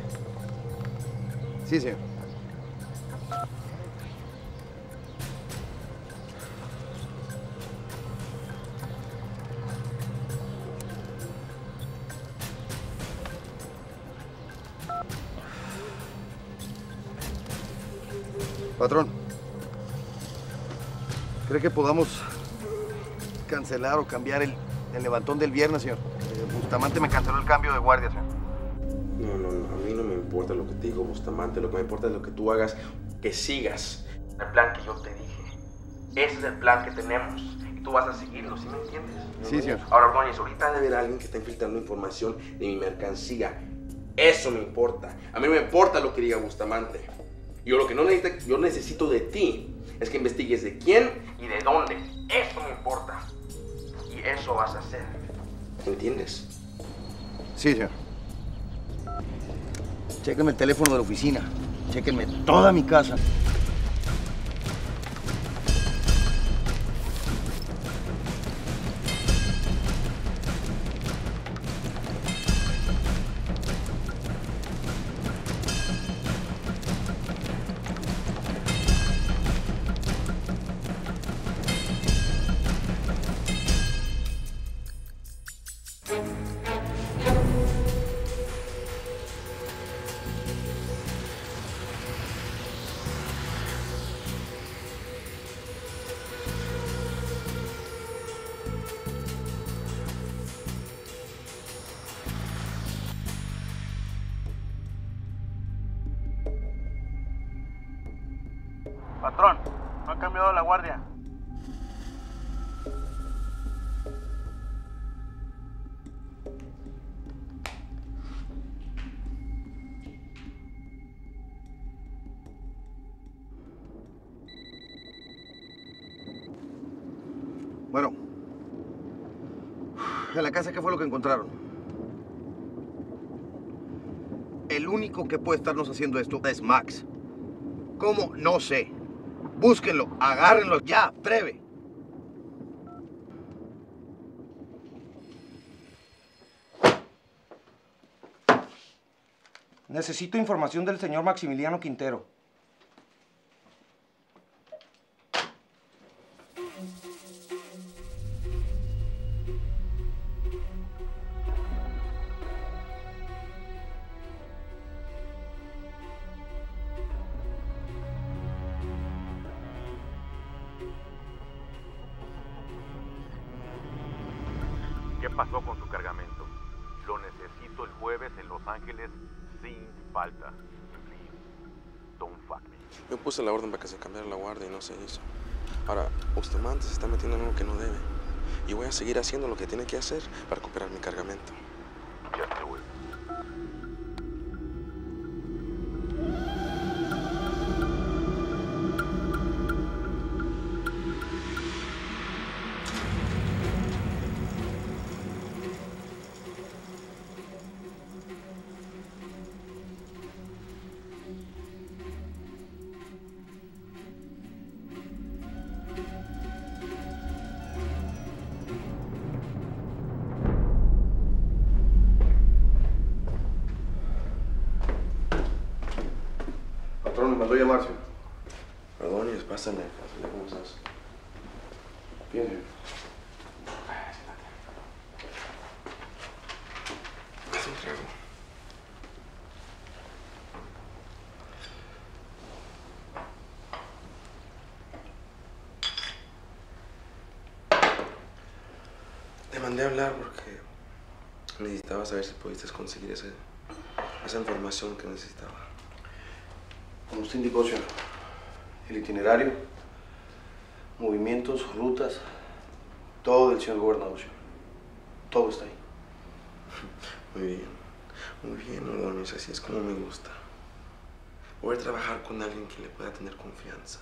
Sí, señor. Patrón, ¿cree que podamos cancelar o cambiar el levantón del viernes, señor? Bustamante me canceló el cambio de guardia, señor. No, a mí no me importa lo que te digo, Bustamante. Lo que me importa es lo que tú hagas, que sigas el plan que yo te dije. Ese es el plan que tenemos y tú vas a seguirlo, ¿sí me entiendes? Sí, señor. Ahora, Ordóñez, ahorita debe haber alguien que está infiltrando información de mi mercancía. Eso me importa. A mí no me importa lo que diga Bustamante. Yo lo que no necesito, yo necesito de ti, es que investigues de quién y de dónde. Eso me importa. Y eso vas a hacer. ¿Entiendes? Sí, señor. Chéquenme el teléfono de la oficina. Chéquenme toda mi casa. Patrón, no ha cambiado la guardia. Bueno, en la casa, ¿qué fue lo que encontraron? El único que puede estarnos haciendo esto es Max. ¿Cómo? No sé. Búsquenlo, agárrenlo ya, breve. Necesito información del señor Maximiliano Quintero. ¿Qué pasó con su cargamento? Lo necesito el jueves en Los Ángeles sin falta. Please, don't fuck me. Yo puse la orden para que se cambiara la guardia y no se hizo. Ahora, Bustamante se está metiendo en lo que no debe. Y voy a seguir haciendo lo que tiene que hacer para recuperar mi cargamento. Just do it. Voy a llamarse. Ordóñez, pásale, pásale, ¿cómo estás? Bien, señor. Siéntate. Sí, claro. mandé a hablar porque necesitaba saber si pudiste conseguir esa información que necesitaba. Como usted indicó, señor, el itinerario, movimientos, rutas, todo del señor gobernador, señor. Todo está ahí. Muy bien, Ordóñez, así es como me gusta. Poder trabajar con alguien que le pueda tener confianza,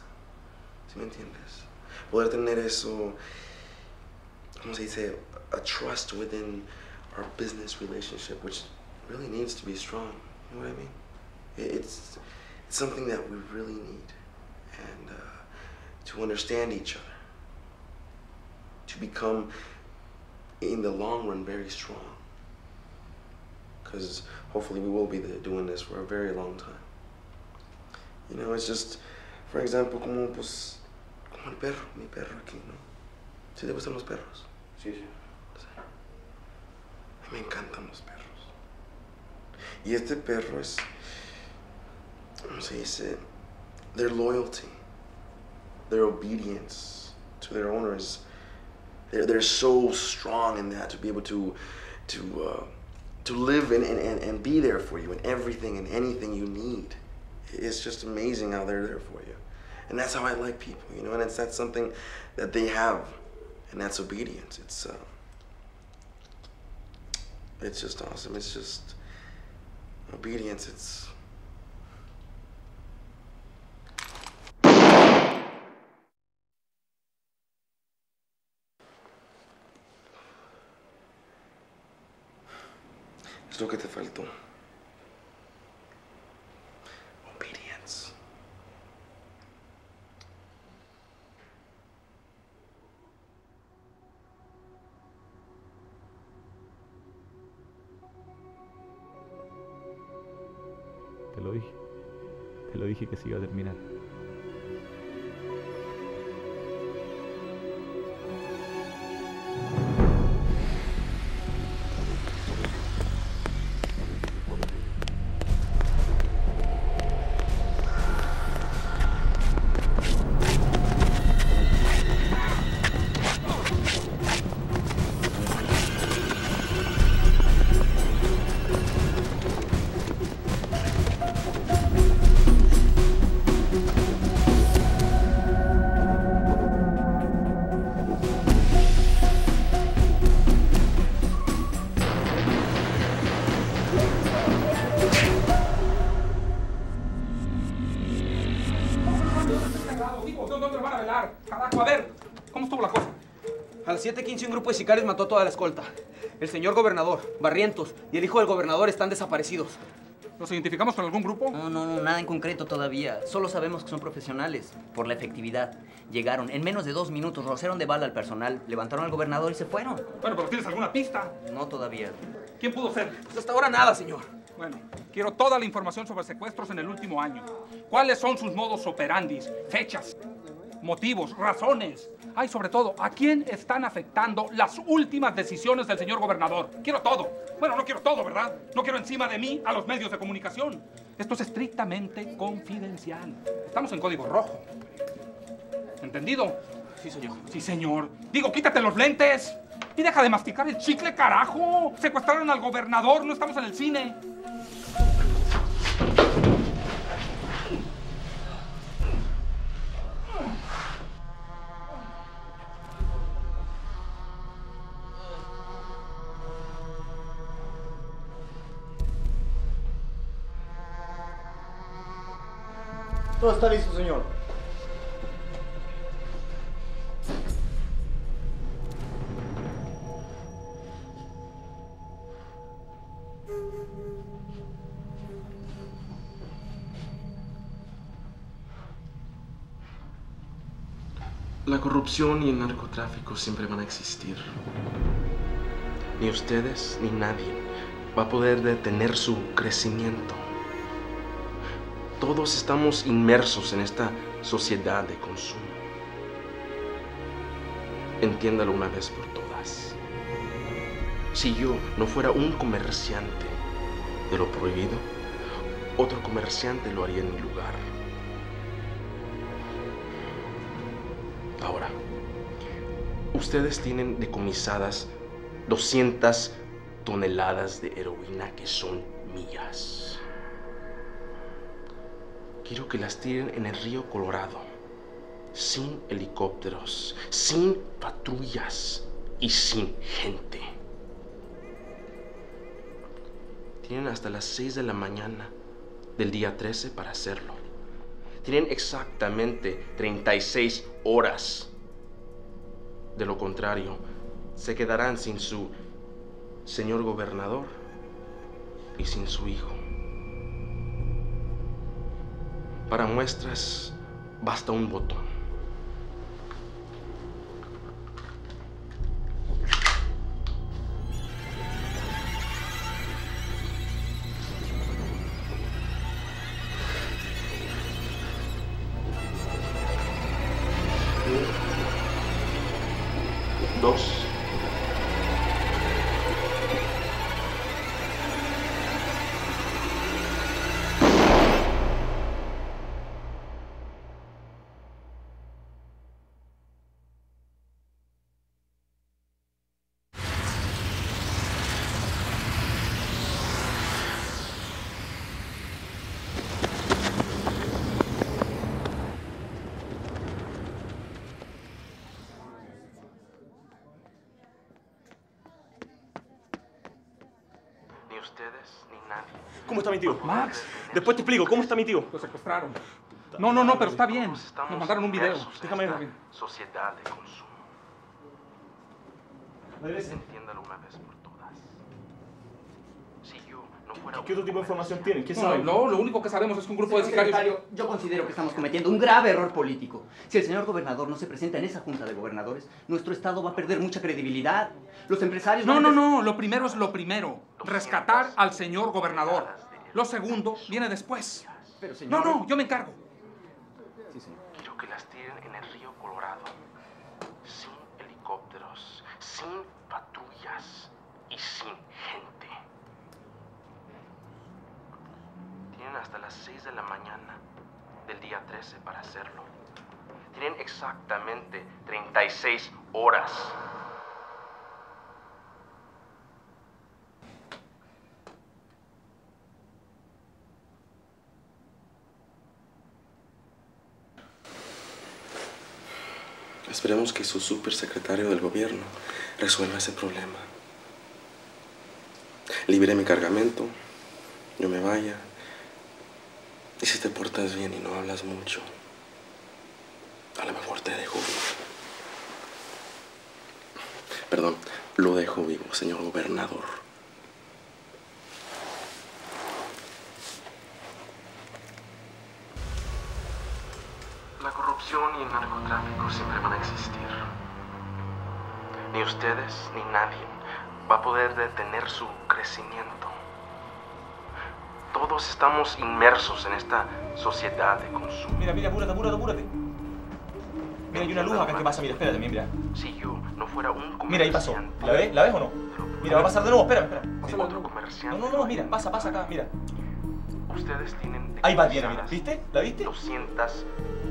¿sí me entiendes? Poder tener eso, ¿cómo se dice? A trust within our business relationship, which really needs to be strong, you know what I mean? It's something that we really need, and to understand each other, to become, in the long run, very strong. Because hopefully we will be doing this for a very long time. You know, it's just, for example, como el perro, mi perro aquí, ¿no? ¿Sí te gustan los perros? Sí, sí. A mí me encantan los perros. Y este perro es, ¿cómo se dice? Their loyalty, their obedience to their owners. They're so strong in that to be able to live and be there for you in everything and anything you need. It's just amazing how they're there for you. And that's how I like people, you know, and that's something that they have, and that's obedience. It's just awesome. It's just obedience. It's... Es lo que te faltó. Obedience. Te lo dije que se iba a terminar. A las 7:15 un grupo de sicarios mató a toda la escolta. El señor gobernador, Barrientos y el hijo del gobernador están desaparecidos. ¿Los identificamos con algún grupo? No, nada en concreto todavía. Solo sabemos que son profesionales, por la efectividad. Llegaron en menos de 2 minutos, rociaron de bala al personal, levantaron al gobernador y se fueron. Bueno, pero ¿tienes alguna pista? No todavía. ¿Quién pudo ser? Pues hasta ahora nada, señor. Bueno, quiero toda la información sobre secuestros en el último año. ¿Cuáles son sus modus operandis? Fechas, motivos, razones. Ay, sobre todo, ¿a quién están afectando las últimas decisiones del señor gobernador? Quiero todo. Bueno, no quiero todo, ¿verdad? No quiero encima de mí a los medios de comunicación. Esto es estrictamente confidencial. Estamos en código rojo. ¿Entendido? Sí, señor. Sí, señor. Digo, quítate los lentes y deja de masticar el chicle, carajo. Secuestraron al gobernador, no estamos en el cine. Todo está listo, señor. La corrupción y el narcotráfico siempre van a existir. Ni ustedes ni nadie va a poder detener su crecimiento. Todos estamos inmersos en esta sociedad de consumo. Entiéndalo una vez por todas. Si yo no fuera un comerciante de lo prohibido, otro comerciante lo haría en mi lugar. Ahora, ustedes tienen decomisadas 200 toneladas de heroína que son mías. Quiero que las tiren en el río Colorado, sin helicópteros, sin patrullas y sin gente. Tienen hasta las 6 de la mañana del día 13 para hacerlo. Tienen exactamente 36 horas. De lo contrario, se quedarán sin su señor gobernador y sin su hijo. Para muestras, basta un botón. ¿Cómo está mi tío? Max. Después te explico, ¿cómo está mi tío? Lo secuestraron. No, pero está bien. Nos mandaron un video. Déjame ver. Sociedad de consumo. Entiéndalo una vez por todas. Si yo no fuera... ¿Qué otro tipo de información tienen? ¿Quién sabe? No, lo único que sabemos es que un grupo de sicarios... Yo considero que estamos cometiendo un grave error político. Si el señor gobernador no se presenta en esa junta de gobernadores, nuestro estado va a perder mucha credibilidad. Los empresarios... No, lo primero es lo primero. Rescatar al señor gobernador. Lo segundo viene después. Pero, señor... No, yo me encargo. Sí, señor. Quiero que las tiren en el río Colorado. Sin helicópteros, sin patrullas y sin gente. Tienen hasta las 6 de la mañana del día 13 para hacerlo. Tienen exactamente 36 horas. Esperemos que su supersecretario del gobierno resuelva ese problema. Libere mi cargamento, yo me vaya. Y si te portas bien y no hablas mucho, a lo mejor te dejo vivo. Perdón, lo dejo vivo, señor gobernador. La corrupción y el narcotráfico siempre van a existir. Ni ustedes ni nadie va a poder detener su crecimiento. Todos estamos inmersos en esta sociedad de consumo. Mira, apúrate. Mira, hay una luz acá que pasa, mira, espérate, mira. Si yo no fuera un comerciante... Mira, ahí pasó. ¿La ves o no? Mira, va a pasar de nuevo, espera. Otro comerciante. No, mira, pasa acá, mira. Ustedes tienen... Ahí va Diana, mira, ¿viste? ¿La viste? 200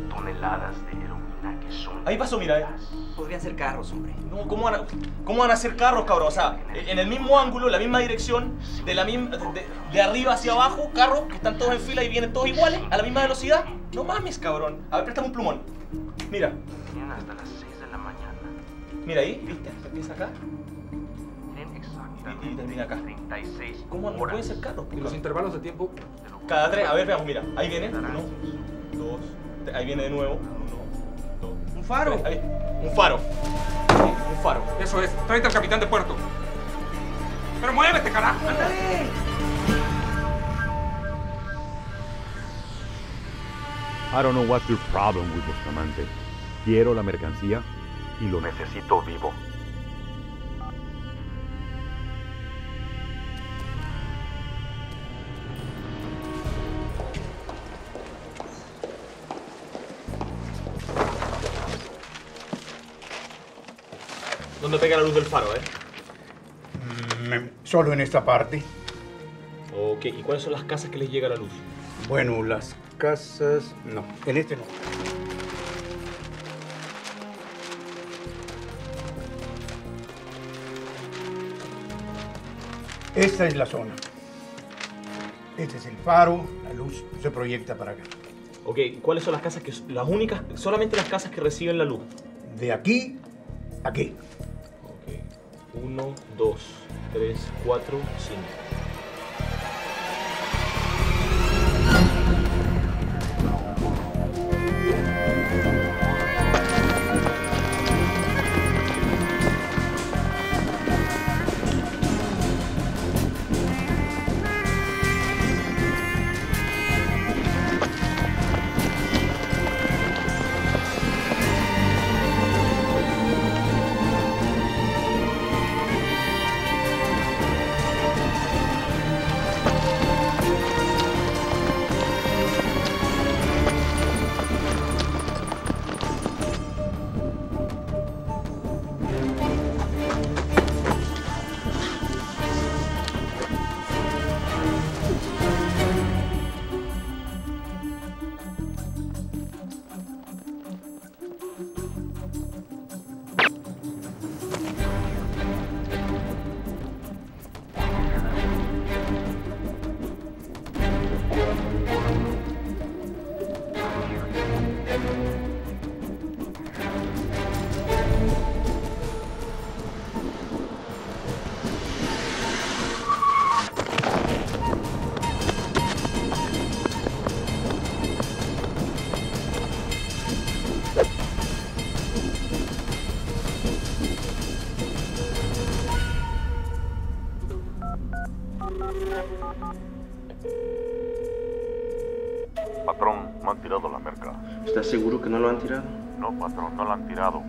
toneladas de heroína que son... Ahí pasó, mira, Podrían ser carros, hombre. No, ¿cómo van a ser carros, cabrón? O sea, en el mismo ángulo, la misma dirección, de arriba hacia abajo, carros que están todos en fila y vienen todos iguales, a la misma velocidad. No mames, cabrón. A ver, préstame un plumón. Mira. Tienen hasta las 6 de la mañana. Mira ahí, ¿viste? Empieza acá. Y termina acá. 36 ¿Cómo pueden ser carros? Y los intervalos de tiempo. Cada 3, a ver, veamos, mira. Ahí viene. 1, 2, 3. Ahí viene de nuevo. 1, 2. Un faro. Ahí. Un faro. Eso es. Tráete al capitán de puerto. Pero muévete, carajo. ¡Ándale! I don't know what's your problem with Bustamante. Quiero la mercancía y lo necesito vivo. ¿Dónde pega la luz del faro, Solo en esta parte. Ok, ¿y cuáles son las casas que les llega la luz? Bueno, las casas... No, en este no. Esta es la zona. Este es el faro, la luz se proyecta para acá. Ok, ¿cuáles son las casas que, las únicas, solamente las casas que reciben la luz? De aquí, a aquí. Ok, 1, 2, 3, 4, 5. Patrón, me han tirado la merca. ¿Estás seguro que no lo han tirado? No, patrón, no la han tirado.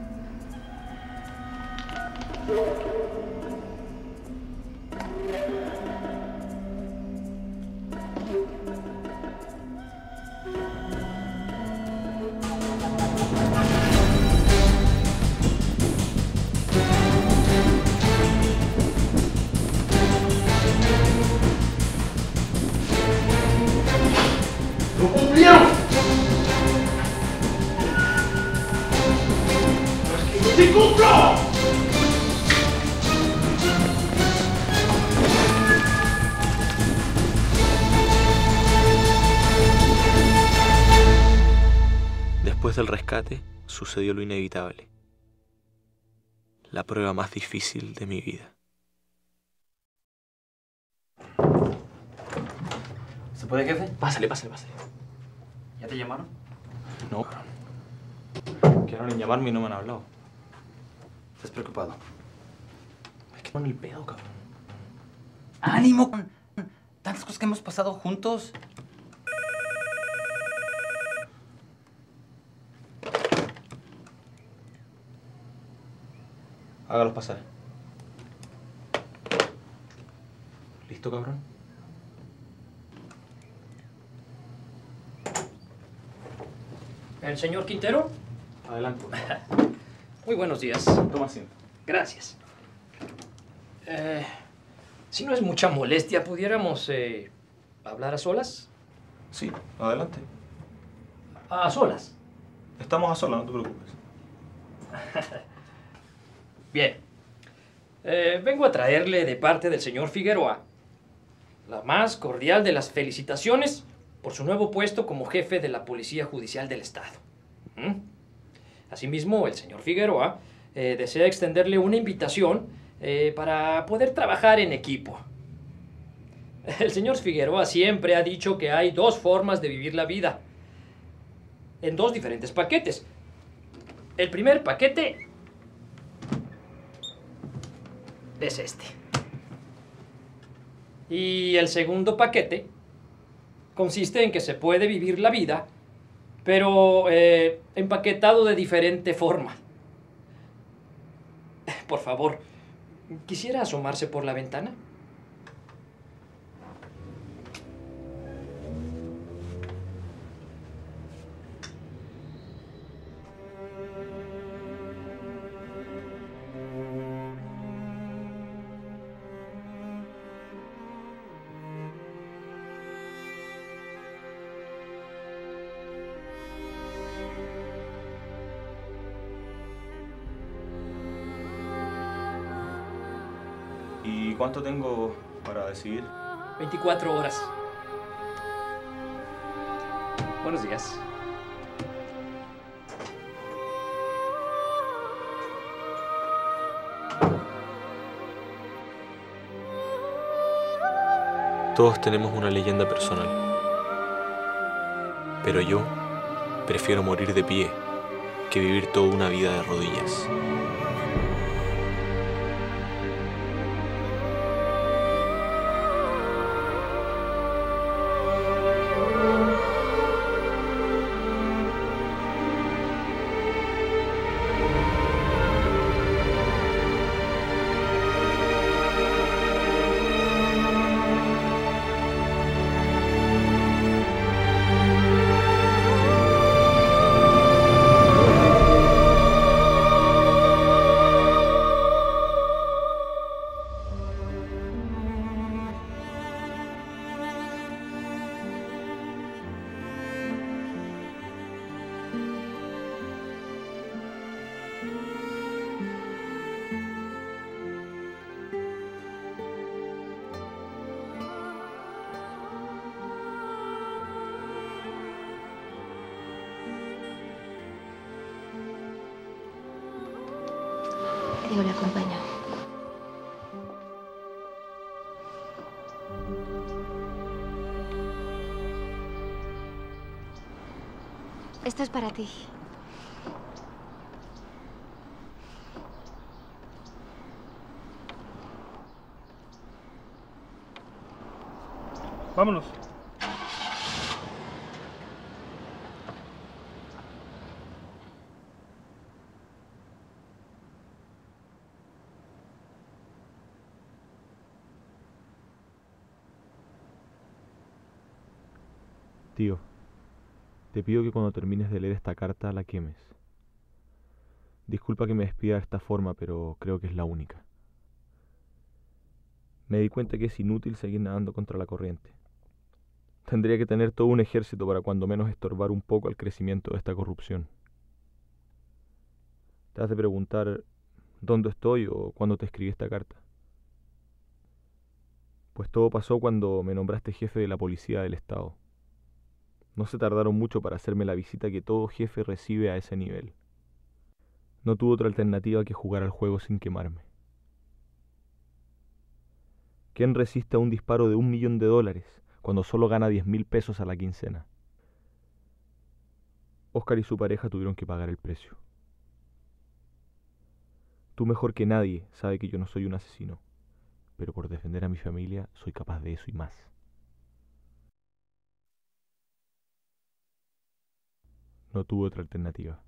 Después del rescate, sucedió lo inevitable. La prueba más difícil de mi vida. ¿Se puede, jefe? Pásale, pásale, pásale. ¿Ya te llamaron? No. Quedaron en llamarme y no me han hablado. ¿Estás preocupado? Me quedo en el pedo, cabrón. ¡Ánimo! Tantas cosas que hemos pasado juntos. Hágalos pasar. ¿Listo, cabrón? ¿El señor Quintero? Adelante. Muy buenos días. Toma asiento. Gracias. Si no es mucha molestia, ¿pudiéramos hablar a solas? Sí, adelante. ¿A solas? Estamos a solas, no te preocupes. Bien. Vengo a traerle de parte del señor Figueroa la más cordial de las felicitaciones por su nuevo puesto como jefe de la Policía Judicial del Estado. ¿Mm? Asimismo, el señor Figueroa desea extenderle una invitación para poder trabajar en equipo. El señor Figueroa siempre ha dicho que hay dos formas de vivir la vida, en dos diferentes paquetes. El primer paquete es este. Y el segundo paquete consiste en que se puede vivir la vida, pero empaquetado de diferente forma. Por favor, ¿quisiera asomarse por la ventana? ¿Cuánto tengo para decidir? 24 horas. Buenos días. Todos tenemos una leyenda personal. Pero yo prefiero morir de pie que vivir toda una vida de rodillas. Yo le acompaño. Esto es para ti. Vámonos. Tío, te pido que cuando termines de leer esta carta la quemes. Disculpa que me despida de esta forma, pero creo que es la única. Me di cuenta que es inútil seguir nadando contra la corriente. Tendría que tener todo un ejército para cuando menos estorbar un poco al crecimiento de esta corrupción. Te has de preguntar dónde estoy o cuándo te escribí esta carta. Pues todo pasó cuando me nombraste jefe de la policía del estado. No se tardaron mucho para hacerme la visita que todo jefe recibe a ese nivel. No tuve otra alternativa que jugar al juego sin quemarme. ¿Quién resiste a un disparo de $1.000.000 cuando solo gana 10.000 pesos a la quincena? Oscar y su pareja tuvieron que pagar el precio. Tú mejor que nadie sabe que yo no soy un asesino, pero por defender a mi familia soy capaz de eso y más. No tuve otra alternativa.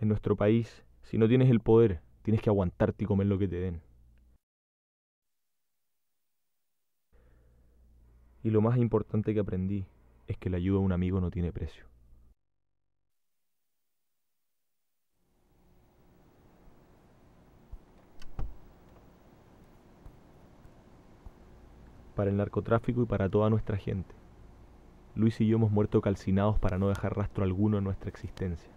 En nuestro país, si no tienes el poder, tienes que aguantarte y comer lo que te den. Y lo más importante que aprendí es que la ayuda a un amigo no tiene precio. Para el narcotráfico y para toda nuestra gente. Luis y yo hemos muerto calcinados para no dejar rastro alguno en nuestra existencia.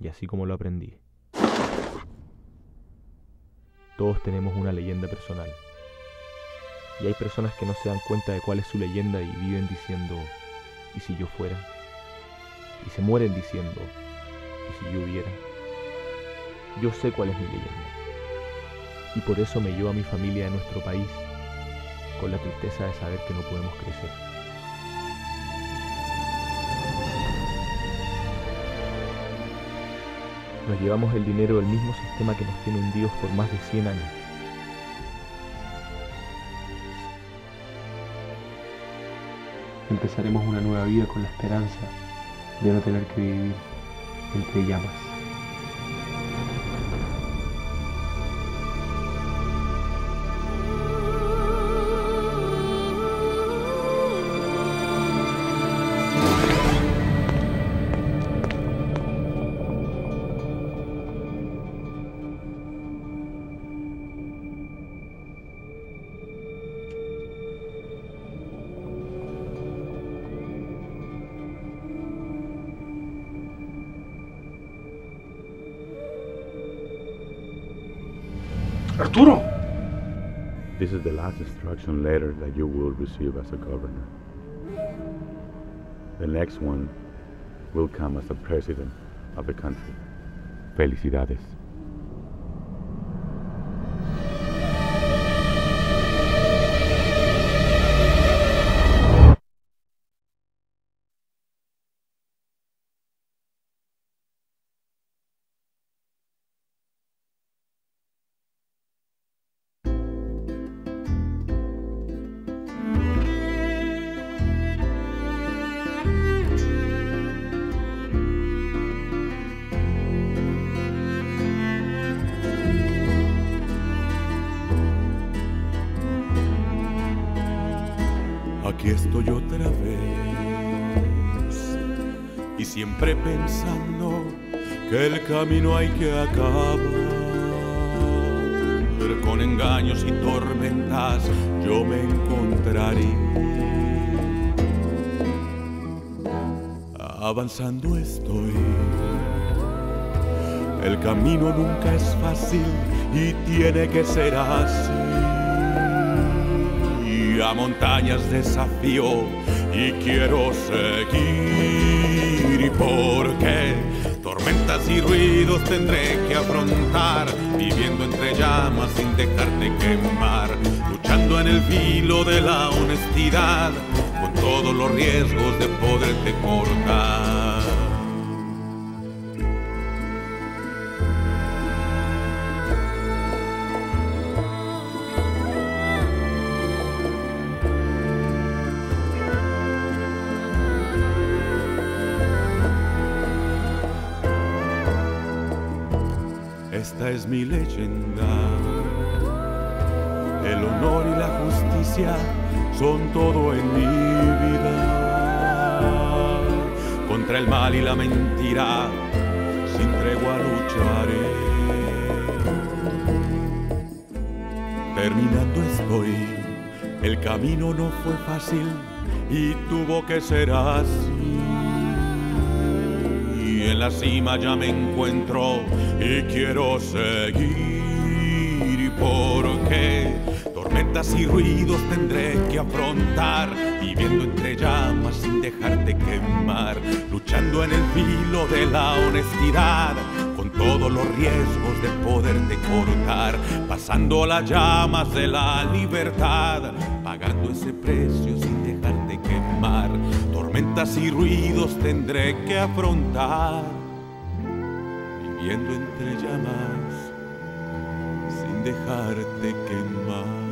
Y así como lo aprendí. Todos tenemos una leyenda personal. Y hay personas que no se dan cuenta de cuál es su leyenda y viven diciendo, ¿y si yo fuera? Y se mueren diciendo, ¿y si yo hubiera? Yo sé cuál es mi leyenda. Y por eso me llevo a mi familia de nuestro país, con la tristeza de saber que no podemos crecer. Nos llevamos el dinero del mismo sistema que nos tiene hundidos por más de 100 años. Empezaremos una nueva vida con la esperanza de no tener que vivir entre llamas. Arturo! This is the last instruction letter that you will receive as a governor. The next one will come as the president of the country. Felicidades. Aquí estoy otra vez, y siempre pensando que el camino hay que acabar, pero con engaños y tormentas yo me encontraré. Avanzando estoy, el camino nunca es fácil y tiene que ser así. A montañas desafío y quiero seguir, porque tormentas y ruidos tendré que afrontar, viviendo entre llamas sin dejarte quemar, luchando en el filo de la honestidad, con todos los riesgos de poderte cortar. Esta es mi leyenda, el honor y la justicia son todo en mi vida. Contra el mal y la mentira, sin tregua lucharé. Terminando estoy, el camino no fue fácil y tuvo que ser así. En la cima ya me encuentro y quiero seguir, porque tormentas y ruidos tendré que afrontar, viviendo entre llamas sin dejarte quemar, luchando en el filo de la honestidad, con todos los riesgos de poderte cortar, pasando las llamas de la libertad, pagando ese precio sin dejarte quemar. Tormentas y ruidos tendré que afrontar, viviendo entre llamas sin dejarte quemar.